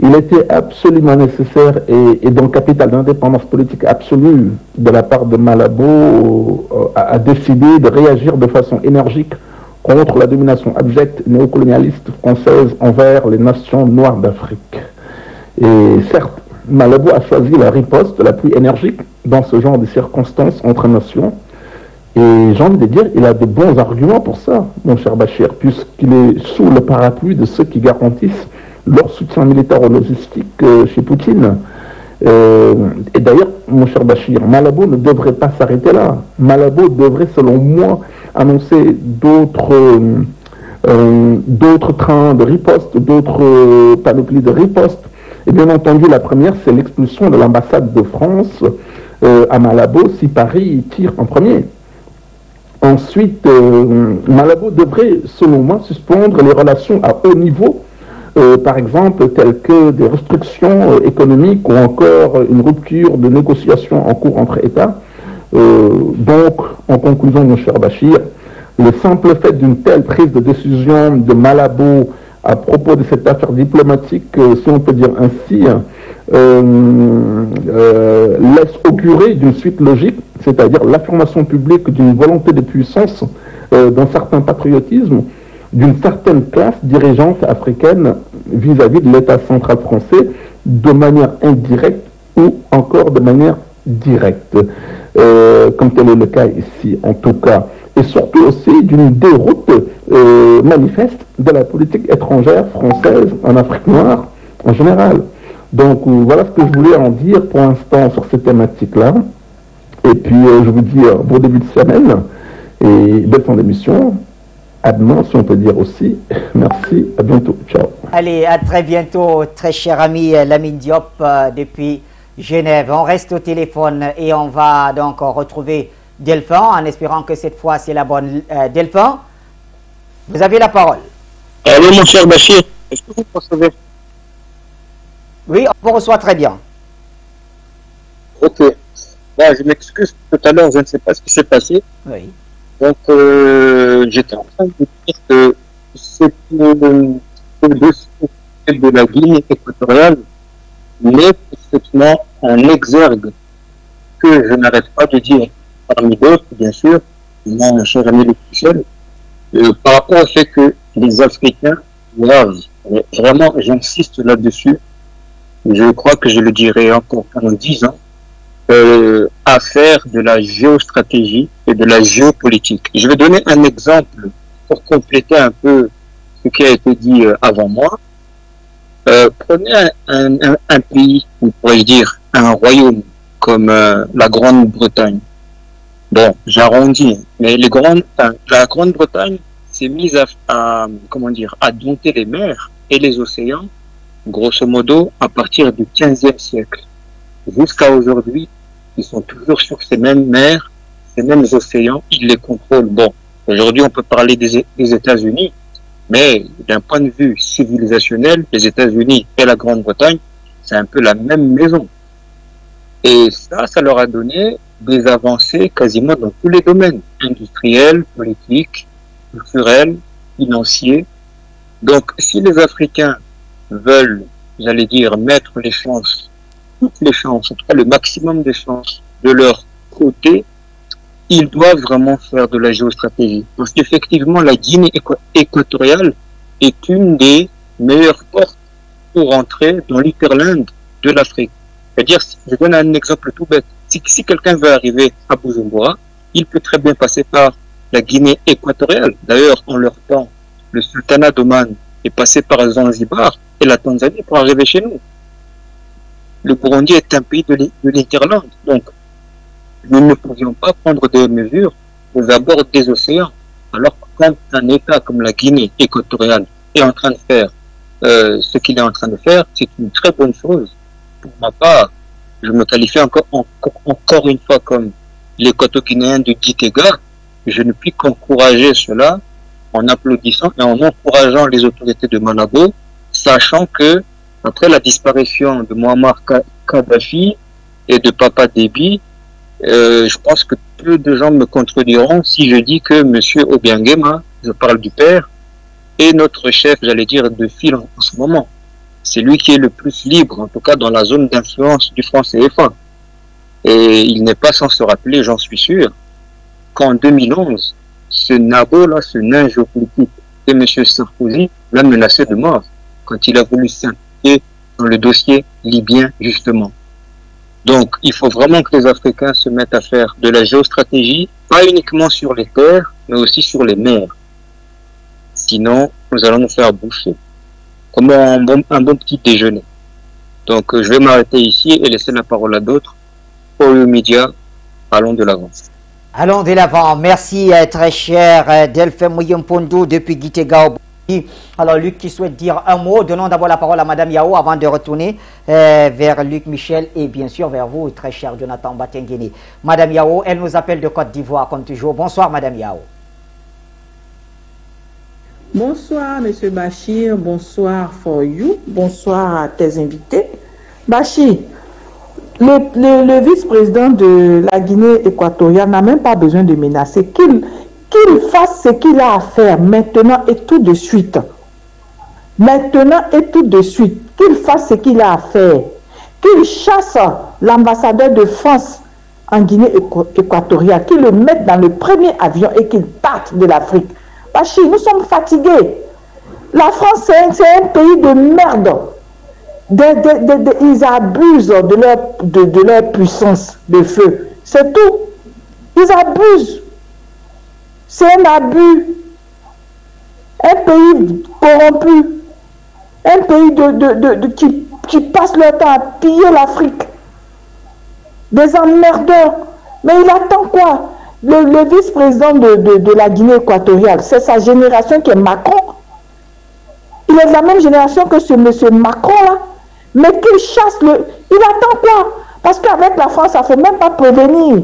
il était absolument nécessaire et donc capital d'indépendance politique absolue de la part de Malabo a décidé de réagir de façon énergique contre la domination abjecte néocolonialiste française envers les nations noires d'Afrique. Et certes, Malabo a choisi la riposte la plus énergique dans ce genre de circonstances entre nations. Et j'ai envie de dire, il a de bons arguments pour ça, mon cher Bachir, puisqu'il est sous le parapluie de ceux qui garantissent leur soutien militaire ou logistique chez Poutine. Et d'ailleurs, mon cher Bachir, Malabo ne devrait pas s'arrêter là. Malabo devrait, selon moi, annoncer d'autres trains de riposte, d'autres panoplies de riposte. Et bien entendu, la première, c'est l'expulsion de l'ambassade de France à Malabo si Paris tire en premier. Ensuite, Malabo devrait, selon moi, suspendre les relations à haut niveau, par exemple, telles que des restrictions économiques ou encore une rupture de négociations en cours entre États. Donc, en conclusion, mon cher Bachir, le simple fait d'une telle prise de décision de Malabo à propos de cette affaire diplomatique, si on peut dire ainsi, laisse augurer d'une suite logique, c'est-à-dire l'affirmation publique d'une volonté de puissance, d'un certain patriotisme, d'une certaine classe dirigeante africaine vis-à-vis de l'État central français, de manière indirecte ou encore de manière directe, comme tel est le cas ici en tout cas, et surtout aussi d'une déroute manifeste de la politique étrangère française en Afrique noire en général. Donc voilà ce que je voulais en dire pour l'instant sur cette thématique-là, et puis je vous dis bon début de semaine et belle fin d'émission. À demain, si on peut dire aussi. Merci, à bientôt. Ciao. Allez, à très bientôt, très cher ami Lamine Diop depuis Genève. On reste au téléphone et on va donc retrouver Delphin en espérant que cette fois c'est la bonne. Delphin, vous avez la parole. Allô mon cher Bachir, est-ce que vous recevez? Oui, on vous reçoit très bien. Ok. Bon, je m'excuse, tout à l'heure je ne sais pas ce qui s'est passé. Oui. Donc j'étais en train de dire que c'est le dossier de la Guinée équatoriale mais effectivement un exergue que je n'arrête pas de dire parmi d'autres, bien sûr, non, mon cher ami Luc Michel, par rapport au fait que les Africains doivent, vraiment, j'insiste là-dessus, je crois que je le dirai encore pendant 10 ans, à faire de la géostratégie et de la géopolitique. Je vais donner un exemple pour compléter un peu ce qui a été dit avant moi. Prenez un pays, ou pourrais-je dire un royaume, comme la Grande-Bretagne. Bon, j'arrondis, mais la Grande-Bretagne s'est mise à dompter les mers et les océans, grosso modo, à partir du 15e siècle. Jusqu'à aujourd'hui, ils sont toujours sur ces mêmes mers, ces mêmes océans, ils les contrôlent. Bon, aujourd'hui, on peut parler des États-Unis, mais d'un point de vue civilisationnel, les États-Unis et la Grande-Bretagne, c'est un peu la même maison. Et ça, ça leur a donné des avancées quasiment dans tous les domaines, industriels, politiques, culturels, financiers. Donc, si les Africains veulent, j'allais dire, mettre les chances, toutes les chances, en tout cas le maximum des chances de leur côté, ils doivent vraiment faire de la géostratégie. Parce qu'effectivement, la Guinée équatoriale est une des meilleures portes pour entrer dans l'hinterland de l'Afrique. C'est-à-dire, je donne un exemple tout bête. Si quelqu'un veut arriver à Bujumbura, il peut très bien passer par la Guinée équatoriale. D'ailleurs, en leur temps, le sultanat d'Oman est passé par Zanzibar et la Tanzanie pour arriver chez nous. Le Burundi est un pays de l'Interland. Donc, nous ne pouvions pas prendre des mesures aux abords des océans. Alors quand un État comme la Guinée équatoriale est en train de faire ce qu'il est en train de faire, c'est une très bonne chose. Pour ma part, je me qualifie encore une fois comme l'équato-guinéen de Gitega. Je ne puis qu'encourager cela en applaudissant et en encourageant les autorités de Malabo, sachant que, après la disparition de Muammar Kadhafi et de Papa Déby, je pense que peu de gens me contrediront si je dis que M. Obiang Nguema, je parle du père, est notre chef, j'allais dire, de file en ce moment. C'est lui qui est le plus libre, en tout cas dans la zone d'influence du franc CFA. Et il n'est pas sans se rappeler, j'en suis sûr, qu'en 2011, ce nabo-là, ce nain géopolitique de M. Sarkozy, l'a menacé de mort quand il a voulu s'impliquer dans le dossier libyen, justement. Donc, il faut vraiment que les Africains se mettent à faire de la géostratégie, pas uniquement sur les terres, mais aussi sur les mers. Sinon, nous allons nous faire bouffer, comme un bon petit déjeuner. Donc, je vais m'arrêter ici et laisser la parole à d'autres. Foyou Media, allons de l'avant. Allons de l'avant. Merci, très cher Delphin Mouyampondo depuis Gitega. Alors, Luc qui souhaite dire un mot, donnons d'abord la parole à Madame Yao avant de retourner vers Luc Michel et bien sûr vers vous, très cher Jonathan Batenguene. Madame Yao, elle nous appelle de Côte d'Ivoire comme toujours. Bonsoir Madame Yao. Bonsoir Monsieur Bachir, bonsoir Foyou, bonsoir à tes invités. Bachir, le vice-président de la Guinée équatoriale n'a même pas besoin de menacer qu'il fasse ce qu'il a à faire maintenant et tout de suite. Maintenant et tout de suite, qu'il fasse ce qu'il a à faire. Qu'il chasse l'ambassadeur de France en Guinée équatoriale, qu'il le mette dans le premier avion et qu'il parte de l'Afrique. Bachir, nous sommes fatigués. La France, c'est un pays de merde. Ils abusent de leur puissance de feu. C'est tout. Ils abusent. C'est un abus. Un pays corrompu. Un pays qui passe leur temps à piller l'Afrique. Des emmerdeurs. Mais il attend quoi? Le vice-président de la Guinée équatoriale, c'est sa génération qui est Macron. Il est de la même génération que ce monsieur Macron là. Mais qu'il chasse le... Il attend quoi? Parce qu'avec la France, ça ne fait même pas prévenir.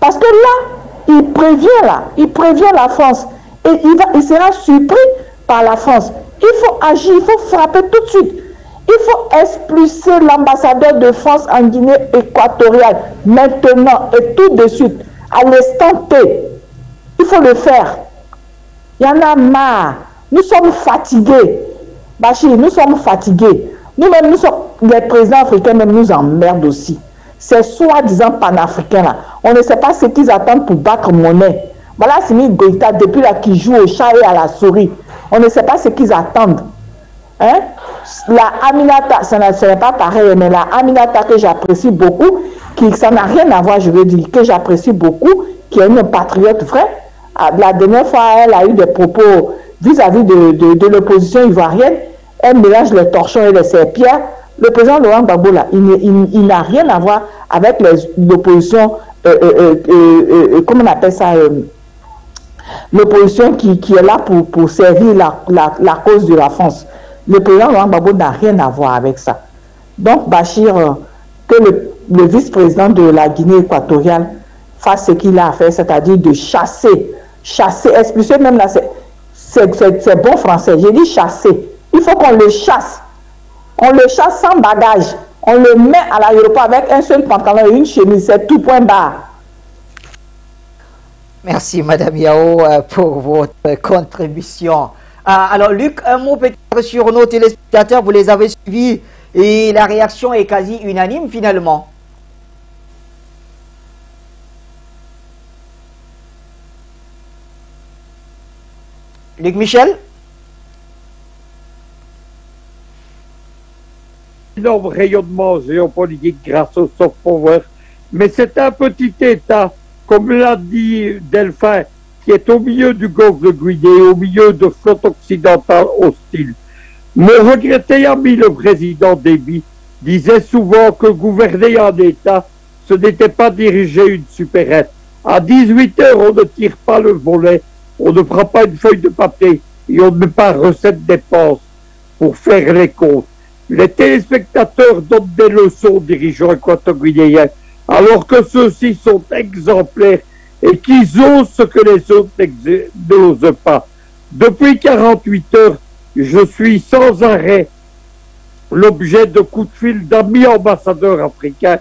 Parce que là, il prévient la France. Et il sera surpris par la France. Il faut agir, il faut frapper tout de suite. Il faut expulser l'ambassadeur de France en Guinée équatoriale, maintenant et tout de suite, à l'instant T. Il faut le faire. Il y en a marre. Nous sommes fatigués. Bachir, nous sommes fatigués. Nous-mêmes, nous sommes les présidents africains, même nous emmerdent aussi. Ces soi-disant panafricains-là, on ne sait pas ce qu'ils attendent pour battre monnaie. Voilà, c'est Simi Goïta, depuis là, qui joue au chat et à la souris. On ne sait pas ce qu'ils attendent. Hein? La Aminata, ce n'est pas pareil, mais la Aminata que j'apprécie beaucoup, qui ça n'a rien à voir, je veux dire, que j'apprécie beaucoup, qui est une patriote vraie. La dernière fois, elle a eu des propos vis-à-vis de l'opposition ivoirienne. Elle mélange les torchons et les serpillères. Le président Laurent Gbagbo, il n'a rien à voir avec l'opposition, comment on appelle ça, l'opposition qui est là pour servir la cause de la France. Le président Laurent Gbagbo n'a rien à voir avec ça. Donc Bachir, que le vice-président de la Guinée équatoriale fasse ce qu'il a à faire, c'est-à-dire de chasser, expulser même là, c'est bon français, j'ai dit chasser. Il faut qu'on le chasse. On le chasse sans bagage. On le met à l'aéroport avec un seul pantalon et une chemise. C'est tout point barre. Merci, Madame Yao, pour votre contribution. Alors, Luc, un mot peut-être sur nos téléspectateurs. Vous les avez suivis et la réaction est quasi unanime, finalement. Luc Michel? Énorme rayonnement géopolitique grâce au soft power, mais c'est un petit État, comme l'a dit Delphin, qui est au milieu du golfe de Guinée, au milieu de flottes occidentales hostiles. Mon regretté ami le président Déby disait souvent que gouverner un État, ce n'était pas diriger une supérette. À 18 h, on ne tire pas le volet, on ne prend pas une feuille de papier et on ne met pas recette dépenses pour faire les comptes. Les téléspectateurs donnent des leçons aux dirigeants équato-guinéens, alors que ceux-ci sont exemplaires et qu'ils osent ce que les autres n'osent pas. Depuis 48 heures, je suis sans arrêt l'objet de coups de fil d'amis ambassadeurs africains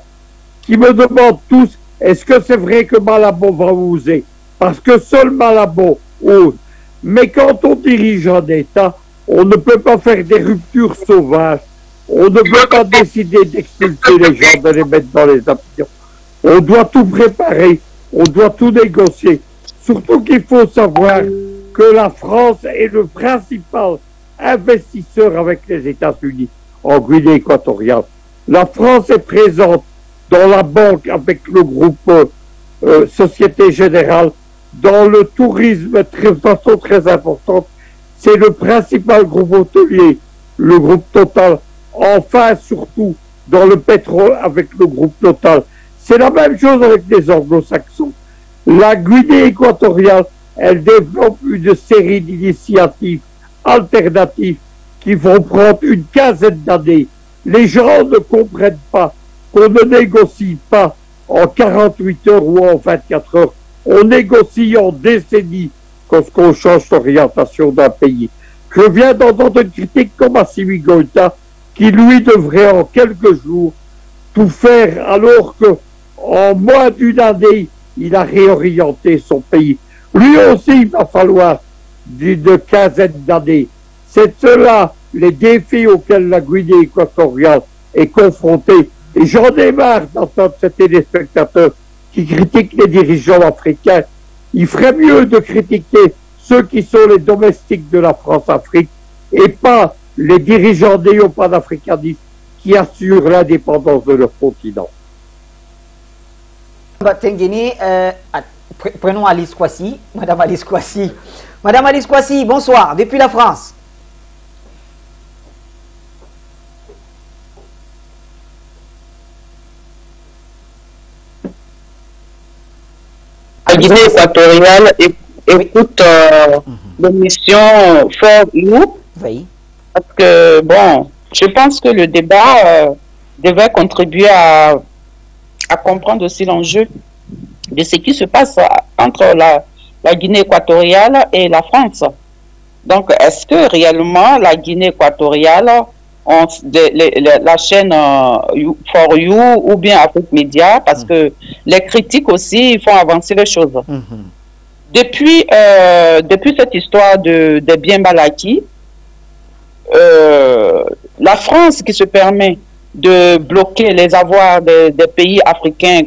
qui me demandent tous « Est-ce que c'est vrai que Malabo va oser ?» Parce que seul Malabo ose. Mais quand on dirige un État, on ne peut pas faire des ruptures sauvages. On ne peut pas décider d'expulser les gens, de les mettre dans les avions. On doit tout préparer, on doit tout négocier. Surtout qu'il faut savoir que la France est le principal investisseur avec les États-Unis en Guinée équatoriale. La France est présente dans la banque avec le groupe Société Générale, dans le tourisme de façon très importante. C'est le principal groupe hôtelier, le groupe Total. Enfin, surtout, dans le pétrole avec le groupe Total. C'est la même chose avec les anglo-saxons. La Guinée équatoriale, elle développe une série d'initiatives alternatives qui vont prendre une quinzaine d'années. Les gens ne comprennent pas qu'on ne négocie pas en 48 heures ou en 24 heures. On négocie en décennies. Lorsqu'on change l'orientation d'un pays. Je viens d'entendre une critique comme à Simi Goïta, qui lui devrait en quelques jours tout faire, alors que en moins d'une année, il a réorienté son pays. Lui aussi, il va falloir d'une quinzaine d'années. C'est cela, les défis auxquels la Guinée équatoriale est confrontée. Et j'en ai marre d'entendre ces téléspectateurs qui critiquent les dirigeants africains. Il ferait mieux de critiquer ceux qui sont les domestiques de la France-Afrique et pas les dirigeants néo-panafricanistes qui assurent l'indépendance de leur continent. Batenguene, prenons Alice Kouassi. Madame Alice Kouassi. Madame Alice Kouassi, bonsoir, depuis la France. La Guinée équatoriale écoute l'émission Fort Nous. Oui. Parce que, bon, je pense que le débat devrait contribuer à à comprendre aussi l'enjeu de ce qui se passe entre la Guinée équatoriale et la France. Donc, est-ce que réellement la Guinée équatoriale, la chaîne For You ou bien Afrique Média, parce que les critiques aussi font avancer les choses. Depuis cette histoire de biens mal acquis, la France qui se permet de bloquer les avoirs des pays africains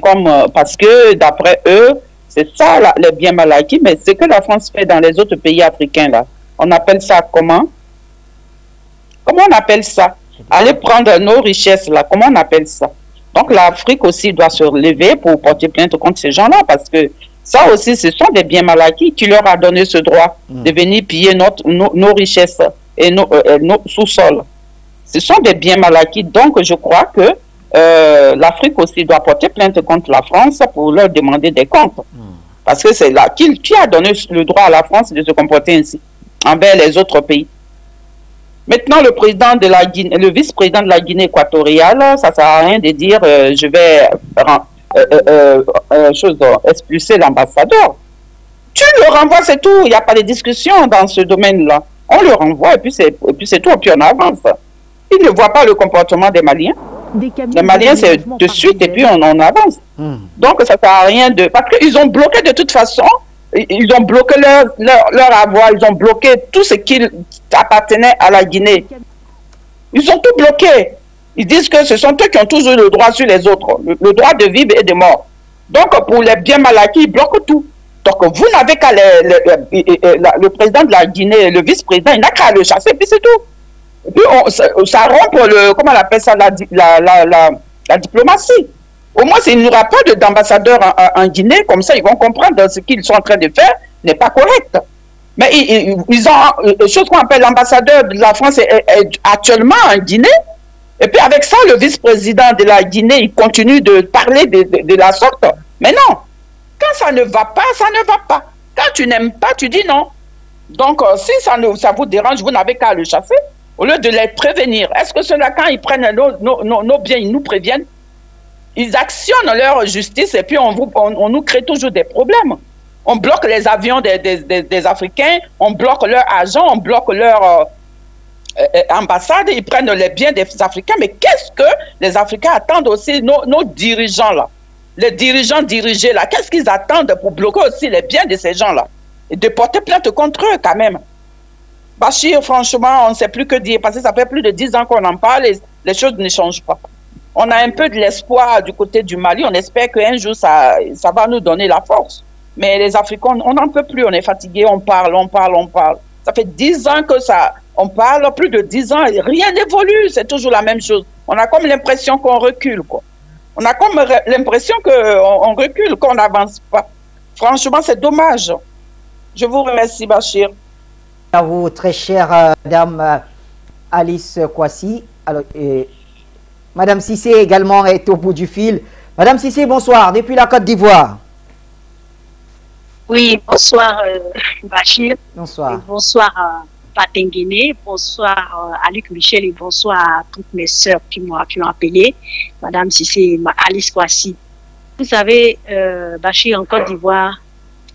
parce que, d'après eux, c'est ça les biens mal acquis, mais ce que la France fait dans les autres pays africains, là, on appelle ça comment? Comment on appelle ça? Aller prendre nos richesses, là, comment on appelle ça? Donc l'Afrique aussi doit se lever pour porter plainte contre ces gens-là, parce que ça aussi, ce sont des biens mal acquis qui leur a donné ce droit de venir piller nos richesses et nos sous-sols. Ce sont des biens mal acquis, donc je crois que l'Afrique aussi doit porter plainte contre la France pour leur demander des comptes. Parce que c'est là qui a donné le droit à la France de se comporter ainsi envers les autres pays. Maintenant, le vice-président de la Guinée équatoriale, ça ne sert à rien de dire je vais expulser l'ambassadeur. Tu le renvoies, c'est tout. Il n'y a pas de discussion dans ce domaine-là. On le renvoie et puis c'est tout, et puis on avance. Ils ne voient pas le comportement des Maliens. Les Maliens, c'est de suite et puis on avance. Donc ça ne sert à rien de... Parce qu'ils ont bloqué de toute façon... Ils ont bloqué leur avoir, ils ont bloqué tout ce qui appartenait à la Guinée. Ils ont tout bloqué. Ils disent que ce sont eux qui ont toujours le droit sur les autres, le droit de vivre et de mort. Donc pour les biens mal acquis, ils bloquent tout. Donc vous n'avez qu'à le président de la Guinée, le vice-président, il n'a qu'à le chasser, puis c'est tout. Et puis ça rompt le, comment on appelle ça, la diplomatie. Au moins, il n'y aura pas d'ambassadeur en Guinée, comme ça, ils vont comprendre ce qu'ils sont en train de faire n'est pas correct. Mais ils ont, chose qu'on appelle l'ambassadeur de la France est actuellement en Guinée, et puis avec ça, le vice-président de la Guinée, il continue de parler de la sorte. Mais non, quand ça ne va pas, ça ne va pas. Quand tu n'aimes pas, tu dis non. Donc, si ça vous dérange, vous n'avez qu'à le chasser, au lieu de les prévenir. Est-ce que ceux-là, quand ils prennent nos biens, ils nous préviennent? Ils actionnent leur justice et puis on nous crée toujours des problèmes. On bloque les avions des Africains, on bloque leur argent, on bloque leur ambassade, ils prennent les biens des Africains. Mais qu'est-ce que les Africains attendent aussi, nos dirigeants là, les dirigeants dirigés là, qu'est-ce qu'ils attendent pour bloquer aussi les biens de ces gens là et de porter plainte contre eux quand même? Bachir, franchement, on ne sait plus que dire parce que ça fait plus de 10 ans qu'on en parle et les choses ne changent pas. On a un peu de l'espoir du côté du Mali. On espère qu'un jour, ça va nous donner la force. Mais les Africains, on n'en peut plus. On est fatigués, on parle. Ça fait 10 ans que on parle, plus de 10 ans. Et rien n'évolue, c'est toujours la même chose. On a comme l'impression qu'on recule, quoi. On a comme l'impression qu'on recule, qu'on n'avance pas. Franchement, c'est dommage. Je vous remercie, Bachir. À vous, très chère Madame Alice Kouassi. Alors, Madame Sissé également est au bout du fil. Madame Sissé, bonsoir, depuis la Côte d'Ivoire. Oui, bonsoir Bachir. Bonsoir. Bonsoir Batenguene, bonsoir à Luc Michel et bonsoir à toutes mes sœurs qui m'ont appelé. Madame Sissé, Alice Kouassi. Vous savez, Bachir, en Côte d'Ivoire,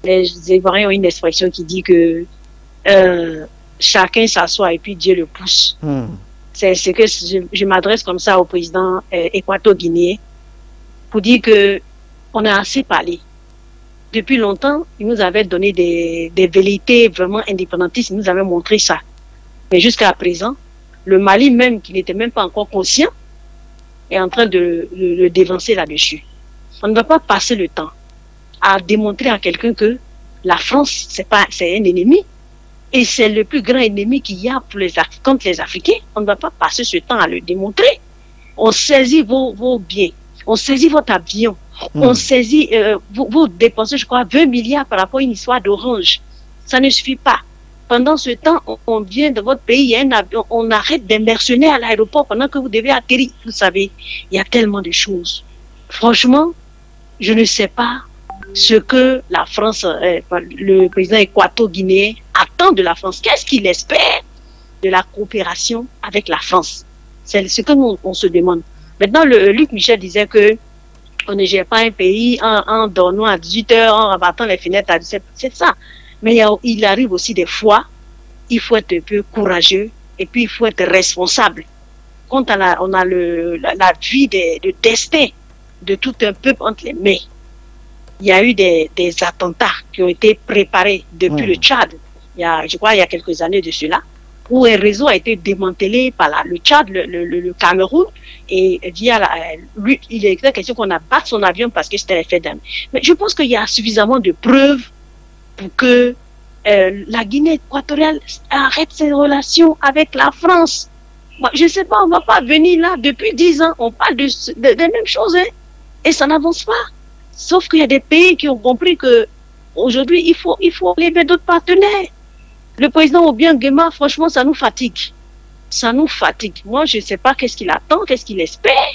les Ivoiriens ont une expression qui dit que chacun s'assoit et puis Dieu le pousse. C'est que je m'adresse comme ça au président équato-guinéen pour dire qu'on a assez parlé. Depuis longtemps, il nous avait donné des velléités vraiment indépendantistes, il nous avait montré ça. Mais jusqu'à présent, le Mali même, qui n'était même pas encore conscient, est en train de le dévancer là-dessus. On ne va pas passer le temps à démontrer à quelqu'un que la France, c'est un ennemi. Et c'est le plus grand ennemi qu'il y a pour contre les Africains. On ne va pas passer ce temps à le démontrer. On saisit vos biens, on saisit votre avion, on saisit, vous dépensez, je crois, 20 milliards par rapport à une histoire d'orange. Ça ne suffit pas. Pendant ce temps, on vient de votre pays, il y a un avion, on arrête des mercenaires à l'aéroport pendant que vous devez atterrir. Vous savez, il y a tellement de choses. Franchement, je ne sais pas ce que la France, le président équato-guinéen attend de la France. Qu'est-ce qu'il espère de la coopération avec la France? C'est ce que nous, on se demande. Maintenant, Luc Michel disait que On ne gère pas un pays en donnant à 18h, en rabattant les fenêtres à 17h, c'est ça. Mais il arrive aussi des fois, il faut être un peu courageux et puis il faut être responsable. Quand on a la vie de destin de tout un peuple entre les mains, il y a eu des attentats qui ont été préparés depuis le Tchad. Je crois il y a quelques années de cela, où un réseau a été démantelé par le Tchad, le Cameroun, et il est question qu'on abatte son avion parce que c'était l'effet d'âme. Mais je pense qu'il y a suffisamment de preuves pour que la Guinée équatoriale arrête ses relations avec la France. Moi, je ne sais pas, on ne va pas venir là depuis 10 ans, on parle des mêmes choses, hein, et ça n'avance pas. Sauf qu'il y a des pays qui ont compris qu'aujourd'hui, il faut aller vers d'autres partenaires. Le président Obiang Guema, franchement, ça nous fatigue. Ça nous fatigue. Moi, je ne sais pas qu'est-ce qu'il attend, qu'est-ce qu'il espère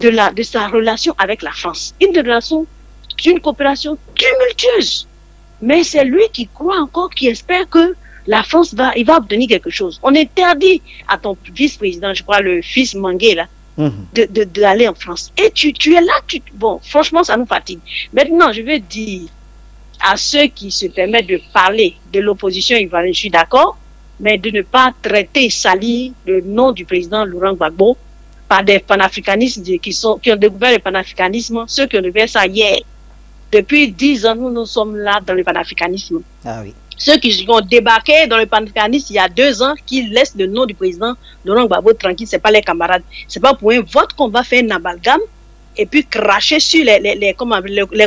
de sa relation avec la France. Une relation, une coopération tumultueuse. Mais c'est lui qui croit encore, qui espère que la France va obtenir quelque chose. On interdit à ton vice-président, je crois, le fils Mangue, là, d'aller en France. Et tu es là, bon, franchement, ça nous fatigue. Maintenant, je veux dire à ceux qui se permettent de parler de l'opposition ivoirienne, je suis d'accord, mais de ne pas traiter, salir le nom du président Laurent Gbagbo par des panafricanistes qui ont découvert le panafricanisme, ceux qui ont découvert ça hier. Depuis 10 ans, nous sommes là dans le panafricanisme. Ah oui. Ceux qui ont débarqué dans le panafricanisme il y a 2 ans, qui laissent le nom du président Laurent Gbagbo tranquille, ce n'est pas les camarades. Ce n'est pas pour un vote qu'on va faire un amalgame et puis cracher sur les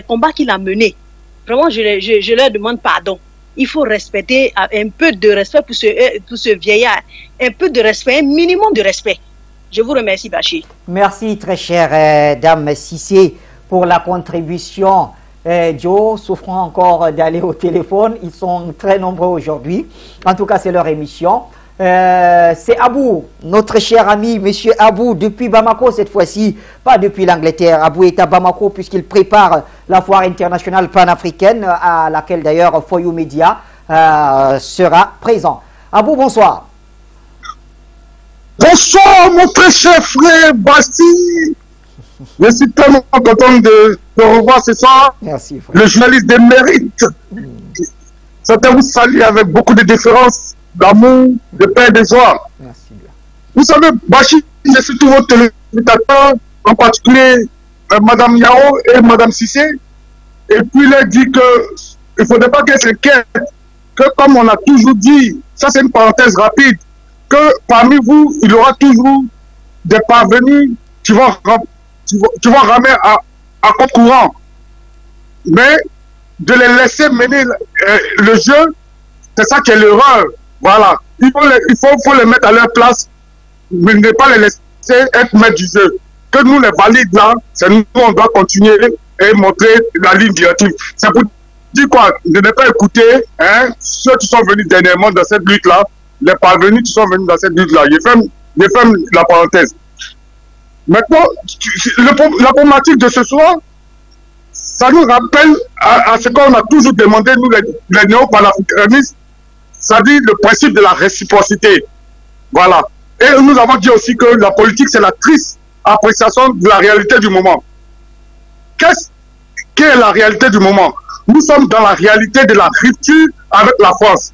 combats qu'il a menés. Vraiment, je leur demande pardon. Il faut respecter un peu de respect pour ce vieillard. Un peu de respect, un minimum de respect. Je vous remercie, Bachir. Merci, très chère dame Sissé, pour la contribution. Joe, souffrant encore d'aller au téléphone. Ils sont très nombreux aujourd'hui. En tout cas, c'est leur émission. C'est Abou, notre cher ami, monsieur Abou, depuis Bamako cette fois-ci, pas depuis l'Angleterre. Abou est à Bamako puisqu'il prépare la foire internationale panafricaine à laquelle d'ailleurs Foyou Media sera présent. Abou, bonsoir. Bonsoir, mon très cher frère Bassi. Je suis tellement content de te revoir, c'est ça. Merci, frère. Le journaliste des mérites. Ça te vous salue avec beaucoup de différence, d'amour, de paix et de joie. Merci. Vous savez, Bachir, je suis tous vos téléspectateurs, en particulier Mme Yao et Mme Sissé. Et puis il a dit qu'il ne faudrait pas qu'elle s'inquiète, que comme on a toujours dit, ça c'est une parenthèse rapide, que parmi vous, il y aura toujours des parvenus qui vont ramer à compte courant. Mais de les laisser mener le jeu, c'est ça qui est l'erreur. Voilà. Il faut les mettre à leur place, mais ne pas les laisser être maître du jeu. Que nous les valides là, c'est nous, on doit continuer et montrer la ligne directive. C'est pour dire quoi, de ne pas écouter hein, ceux qui sont venus dernièrement dans cette lutte-là, les parvenus qui sont venus dans cette lutte-là. Je ferme la parenthèse. Maintenant, la problématique de ce soir, ça nous rappelle à ce qu'on a toujours demandé, nous les néo-panafricanistes, c'est-à-dire le principe de la réciprocité. Voilà. Et nous avons dit aussi que la politique, c'est la triste appréciation de la réalité du moment. Qu'est la réalité du moment? Nous sommes dans la réalité de la rupture avec la France.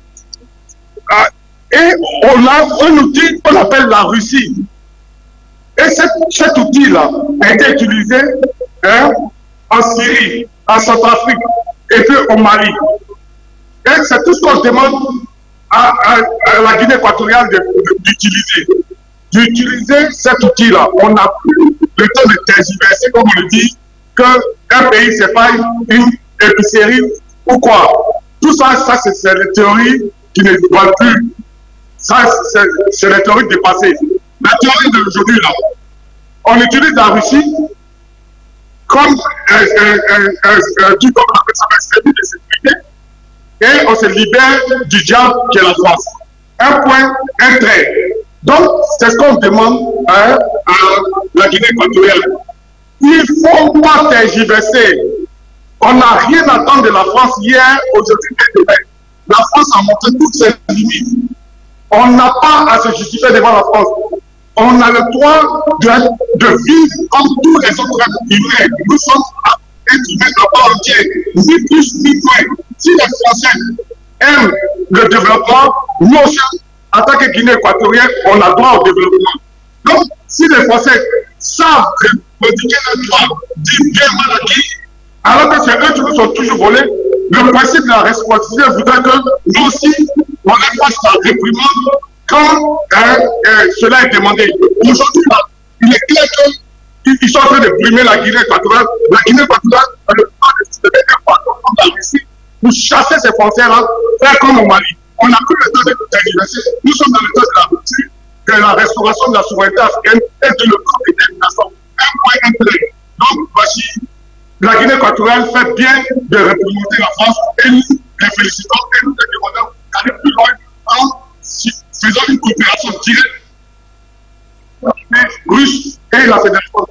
Et on a un outil qu'on appelle la Russie. Et cet outil-là a été utilisé hein, en Syrie, en Centrafrique et puis au Mali. Et c'est tout ce qu'on demande à la Guinée équatoriale d'utiliser. D'utiliser cet outil-là. On n'a plus le temps de tergiverser, comme on le dit, qu'un pays s'épargne, une épicerie ou quoi. Tout ça c'est les théories qui ne valent plus. Ça, c'est les théories du passé. La théorie d'aujourd'hui, là, on utilise la Russie comme un service de sécurité et on se libère du diable qui est la France. Un point, un trait. Donc, c'est ce qu'on demande à la Guinée équatoriale. Il ne faut pas tergiverser. On n'a rien à attendre de la France hier, aujourd'hui et demain. La France a montré toutes ses limites. On n'a pas à se justifier devant la France. on a le droit de vivre comme tous les autres humains. Nous sommes êtres humains à part entière, ni plus ni moins. Si les Français aiment le développement, nous aussi, en tant que Guinée équatorienne, on a droit au développement. Donc, si les Français savent revendiquer le droit du bien mal acquis, alors que ces eux qui nous sont toujours volés, le principe de la responsabilité voudrait que nous aussi, on les fasse la réprimande quand cela est demandé. Aujourd'hui, il est clair qu'ils sont en train de brimer la Guinée équatorienne. La Guinée équatorienne a le droit de se lever un patron comme la Russie pour chasser ces Français-là, faire comme au Mali. On n'a plus le temps de tout tergiverser. Nous sommes dans le temps de la rupture, de la restauration de la souveraineté africaine et de le propre détermination. Un point intérêt. Donc, Bachir, la Guinée équatoriale fait bien de représenter la France et nous les félicitons et nous les demandons d'aller plus loin en faisant une coopération directe entre les Russes et la Fédération.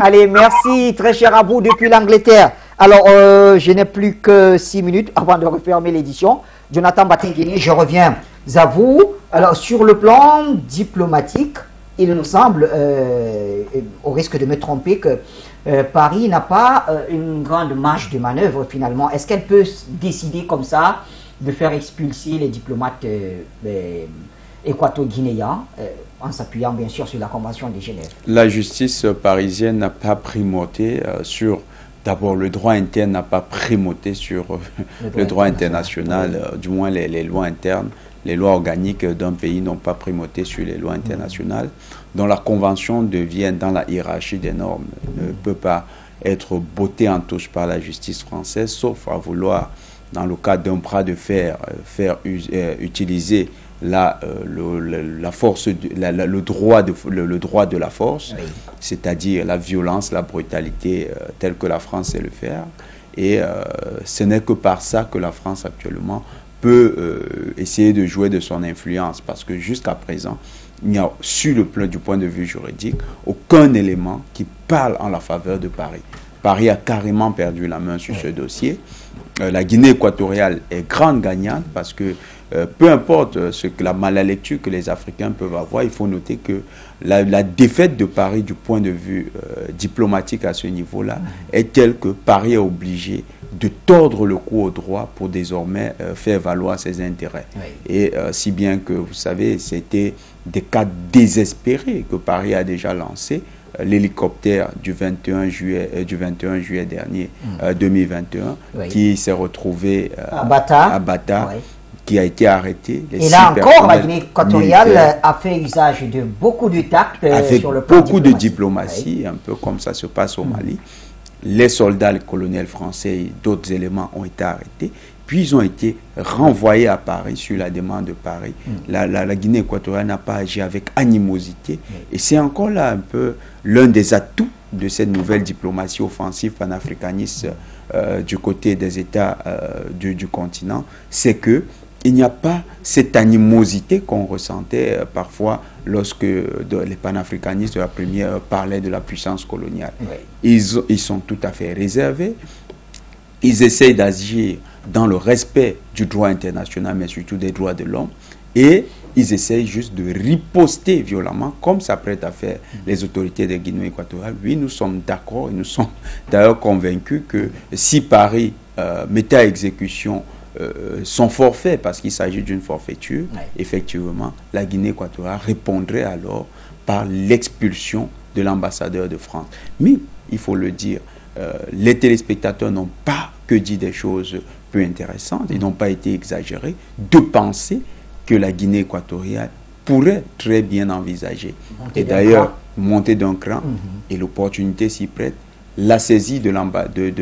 Allez, merci, très cher Abou, depuis l'Angleterre. Alors, je n'ai plus que 6 minutes avant de refermer l'édition. Jonathan Batenguene, je reviens à vous. Alors, sur le plan diplomatique, il nous semble, au risque de me tromper, que Paris n'a pas une grande marge de manœuvre, finalement. Est-ce qu'elle peut décider comme ça de faire expulser les diplomates équato-guinéens en s'appuyant, bien sûr, sur la Convention de Genève? La justice parisienne n'a pas primauté sur... D'abord, le droit interne n'a pas primauté sur le droit international. Du moins les lois internes, les lois organiques d'un pays n'ont pas primauté sur les lois internationales, dont la Convention de Vienne, dans la hiérarchie des normes, ne peut pas être bottée en touche par la justice française, sauf à vouloir, dans le cadre d'un bras de fer, utiliser le droit de la force, oui, c'est-à-dire la violence, la brutalité telle que la France sait le faire. Et ce n'est que par ça que la France actuellement peut essayer de jouer de son influence, parce que jusqu'à présent, il n'y a, sur le plan du point de vue juridique, aucun élément qui parle en la faveur de Paris. Paris a carrément perdu la main sur ce dossier. La Guinée équatoriale est grande gagnante parce que peu importe ce que la lecture que les Africains peuvent avoir, il faut noter que la défaite de Paris du point de vue diplomatique à ce niveau-là est telle que Paris est obligé de tordre le cou au droit pour désormais faire valoir ses intérêts. Oui. Et si bien que, vous savez, c'était des cas désespérés que Paris a déjà lancés. L'hélicoptère du 21 juillet dernier, 2021, oui, qui s'est retrouvé à Bata, oui, qui a été arrêté. Et là encore, la Guinée équatoriale a fait usage de beaucoup de tact sur le plan beaucoup diplomatique. De diplomatie, oui, un peu comme ça se passe au Mali. Les soldats, les colonels français et d'autres éléments ont été arrêtés, puis ils ont été renvoyés à Paris sur la demande de Paris. La Guinée équatoriale n'a pas agi avec animosité. Et c'est encore là un peu l'un des atouts de cette nouvelle diplomatie offensive panafricaniste du côté des États du continent, c'est que il n'y a pas cette animosité qu'on ressentait parfois lorsque les panafricanistes de la première parlaient de la puissance coloniale. Oui. Ils sont tout à fait réservés. Ils essayent d'agir dans le respect du droit international, mais surtout des droits de l'homme. Et ils essayent juste de riposter violemment, comme s'apprêtent à faire les autorités de Guinée équatoriale. Oui, nous sommes d'accord et nous sommes d'ailleurs convaincus que si Paris mettait à exécution son forfait, parce qu'il s'agit d'une forfaiture, ouais, effectivement, la Guinée équatoriale répondrait alors par l'expulsion de l'ambassadeur de France. Mais, il faut le dire, les téléspectateurs n'ont pas que dit des choses peu intéressantes, ils n'ont pas été exagérés de penser que la Guinée équatoriale pourrait très bien envisager. Et d'ailleurs, monter d'un cran, et l'opportunité s'y prête. La saisie de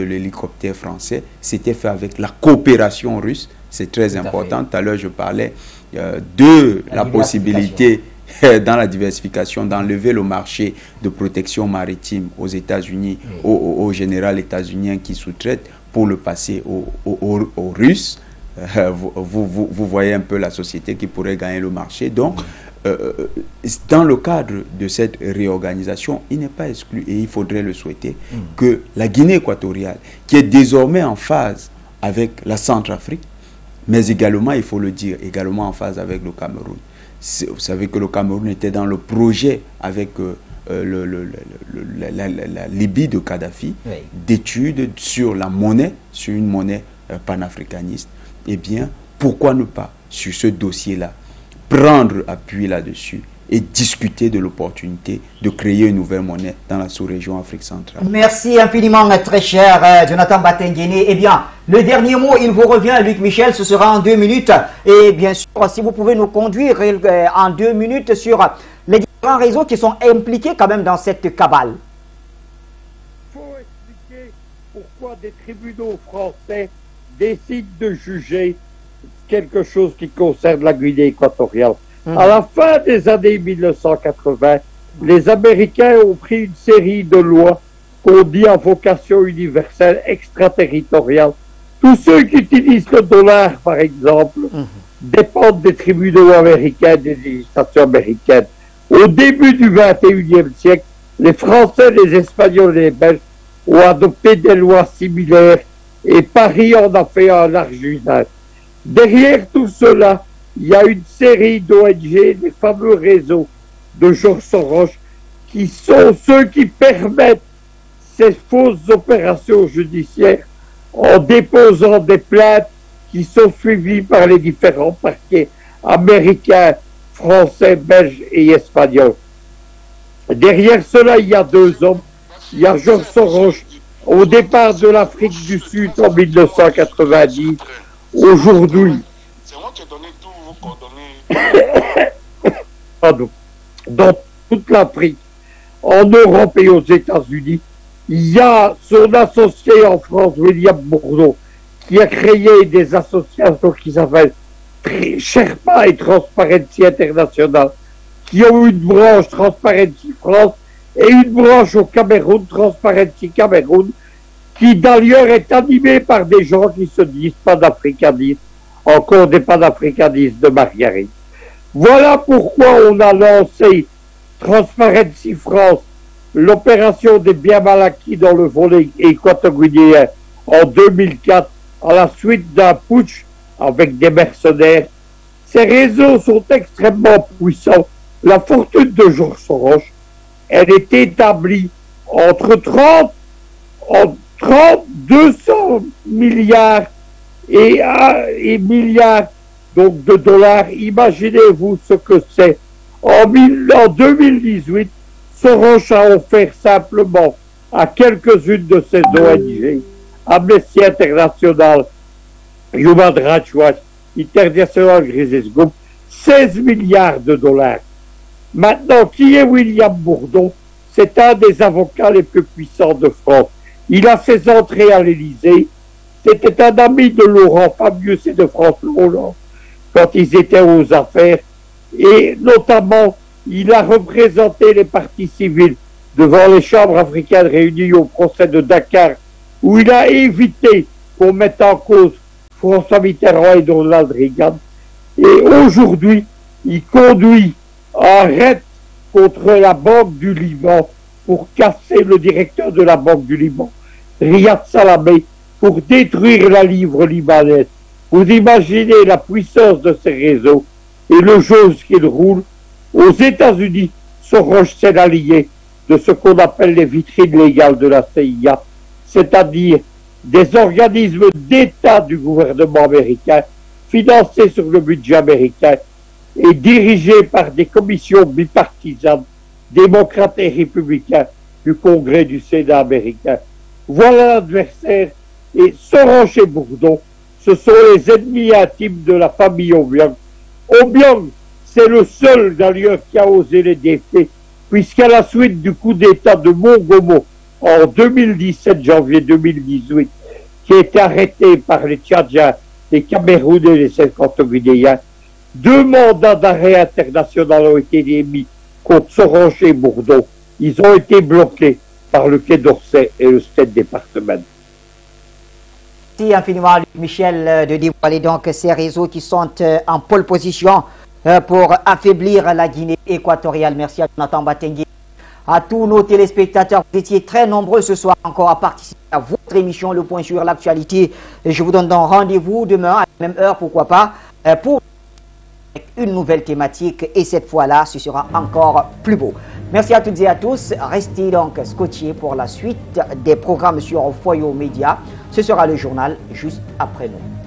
l'hélicoptère français, c'était fait avec la coopération russe. C'est très important. Tout à l'heure, je parlais de la possibilité, dans la diversification, d'enlever le marché de protection maritime aux États-Unis, oui, aux généraux états-uniens qui sous-traitent, pour le passer aux Russes. Vous voyez un peu la société qui pourrait gagner le marché. Donc, dans le cadre de cette réorganisation, il n'est pas exclu, et il faudrait le souhaiter, que la Guinée équatoriale, qui est désormais en phase avec la Centrafrique, mais également, il faut le dire, également en phase avec le Cameroun. Vous savez que le Cameroun était dans le projet avec la Libye de Kadhafi, oui, d'études sur la monnaie, sur une monnaie panafricaniste. Eh bien, pourquoi ne pas, sur ce dossier-là, prendre appui là-dessus et discuter de l'opportunité de créer une nouvelle monnaie dans la sous-région Afrique centrale. Merci infiniment, très cher Jonathan Batenguene. Eh bien, le dernier mot, il vous revient, Luc Michel, ce sera en 2 minutes. Et bien sûr, si vous pouvez nous conduire en 2 minutes sur les différents réseaux qui sont impliqués quand même dans cette cabale. Il faut expliquer pourquoi des tribunaux français décident de juger quelque chose qui concerne la Guinée équatoriale. À la fin des années 1980, les Américains ont pris une série de lois qu'on dit à vocation universelle extraterritoriale. Tous ceux qui utilisent le dollar, par exemple, dépendent des tribunaux américains, des législations américaines. Au début du XXIe siècle, les Français, les Espagnols et les Belges ont adopté des lois similaires et Paris en a fait un large usage. Derrière tout cela, il y a une série d'ONG, les fameux réseaux de Georges Soros, qui sont ceux qui permettent ces fausses opérations judiciaires en déposant des plaintes qui sont suivies par les différents parquets américains, français, belges et espagnols. Derrière cela, il y a 2 hommes. Il y a Georges Soros au départ de l'Afrique du Sud en 1990. Aujourd'hui, dans toute l'Afrique, en Europe et aux États-Unis, il y a son associé en France, William Bourdon, qui a créé des associations qui s'appellent Sherpa et Transparency International, qui ont une branche Transparency France et une branche au Cameroun, Transparency Cameroun, qui d'ailleurs est animée par des gens qui se disent panafricanistes, encore des panafricanistes de Marguerite. Voilà pourquoi on a lancé Transparency France, l'opération des biens mal acquis dans le volet équato-guinéen en 2004, à la suite d'un putsch avec des mercenaires. Ces réseaux sont extrêmement puissants. La fortune de Georges Soros, elle est établie entre 200 milliards et milliards donc de dollars. Imaginez-vous ce que c'est. En 2018, Soros a offert simplement à quelques-unes de ses ONG, Amnesty International, Human Rights Watch, International Crisis Group, 16 milliards de dollars. Maintenant, qui est William Bourdon? C'est un des avocats les plus puissants de France. Il a ses entrées à l'Élysée. C'était un ami de Laurent Fabius et de François Hollande quand ils étaient aux affaires. Et notamment, il a représenté les partis civils devant les chambres africaines réunies au procès de Dakar, où il a évité qu'on mette en cause François Mitterrand et Donald Reagan. Et aujourd'hui, il conduit un raid contre la Banque du Liban pour casser le directeur de la Banque du Liban, Riad Salamé, pour détruire la livre libanaise. Vous imaginez la puissance de ces réseaux et le jeu qu'ils roulent. Aux États-Unis, Soros s'est allié de ce qu'on appelle les vitrines légales de la CIA, c'est-à-dire des organismes d'État du gouvernement américain, financés sur le budget américain et dirigés par des commissions bipartisanes, démocrates et républicains du Congrès du Sénat américain. Voilà l'adversaire. Et Soros et Bourdon, ce sont les ennemis intimes de la famille Obiang. Obiang, c'est le seul d'ailleurs qui a osé les défier, puisqu'à la suite du coup d'État de Montgomery en 2017, janvier 2018, qui a été arrêté par les Tchadiens, les Camerounais et les Sénégalais, 2 mandats d'arrêt international ont été émis contre Soros et Bourdon. Ils ont été bloqués par le Quai d'Orsay et le State Department. Merci infiniment, Luc Michel, de dévoiler donc ces réseaux qui sont en pole position pour affaiblir la Guinée équatoriale. Merci à Jonathan Batenguene, à tous nos téléspectateurs. Vous étiez très nombreux ce soir encore à participer à votre émission Le Point sur l'actualité. Et je vous donne donc rendez-vous demain à la même heure, pourquoi pas, pour une nouvelle thématique. Et cette fois-là, ce sera encore plus beau. Merci à toutes et à tous. Restez donc scotchés pour la suite des programmes sur Foyou Media. Ce sera le journal juste après nous.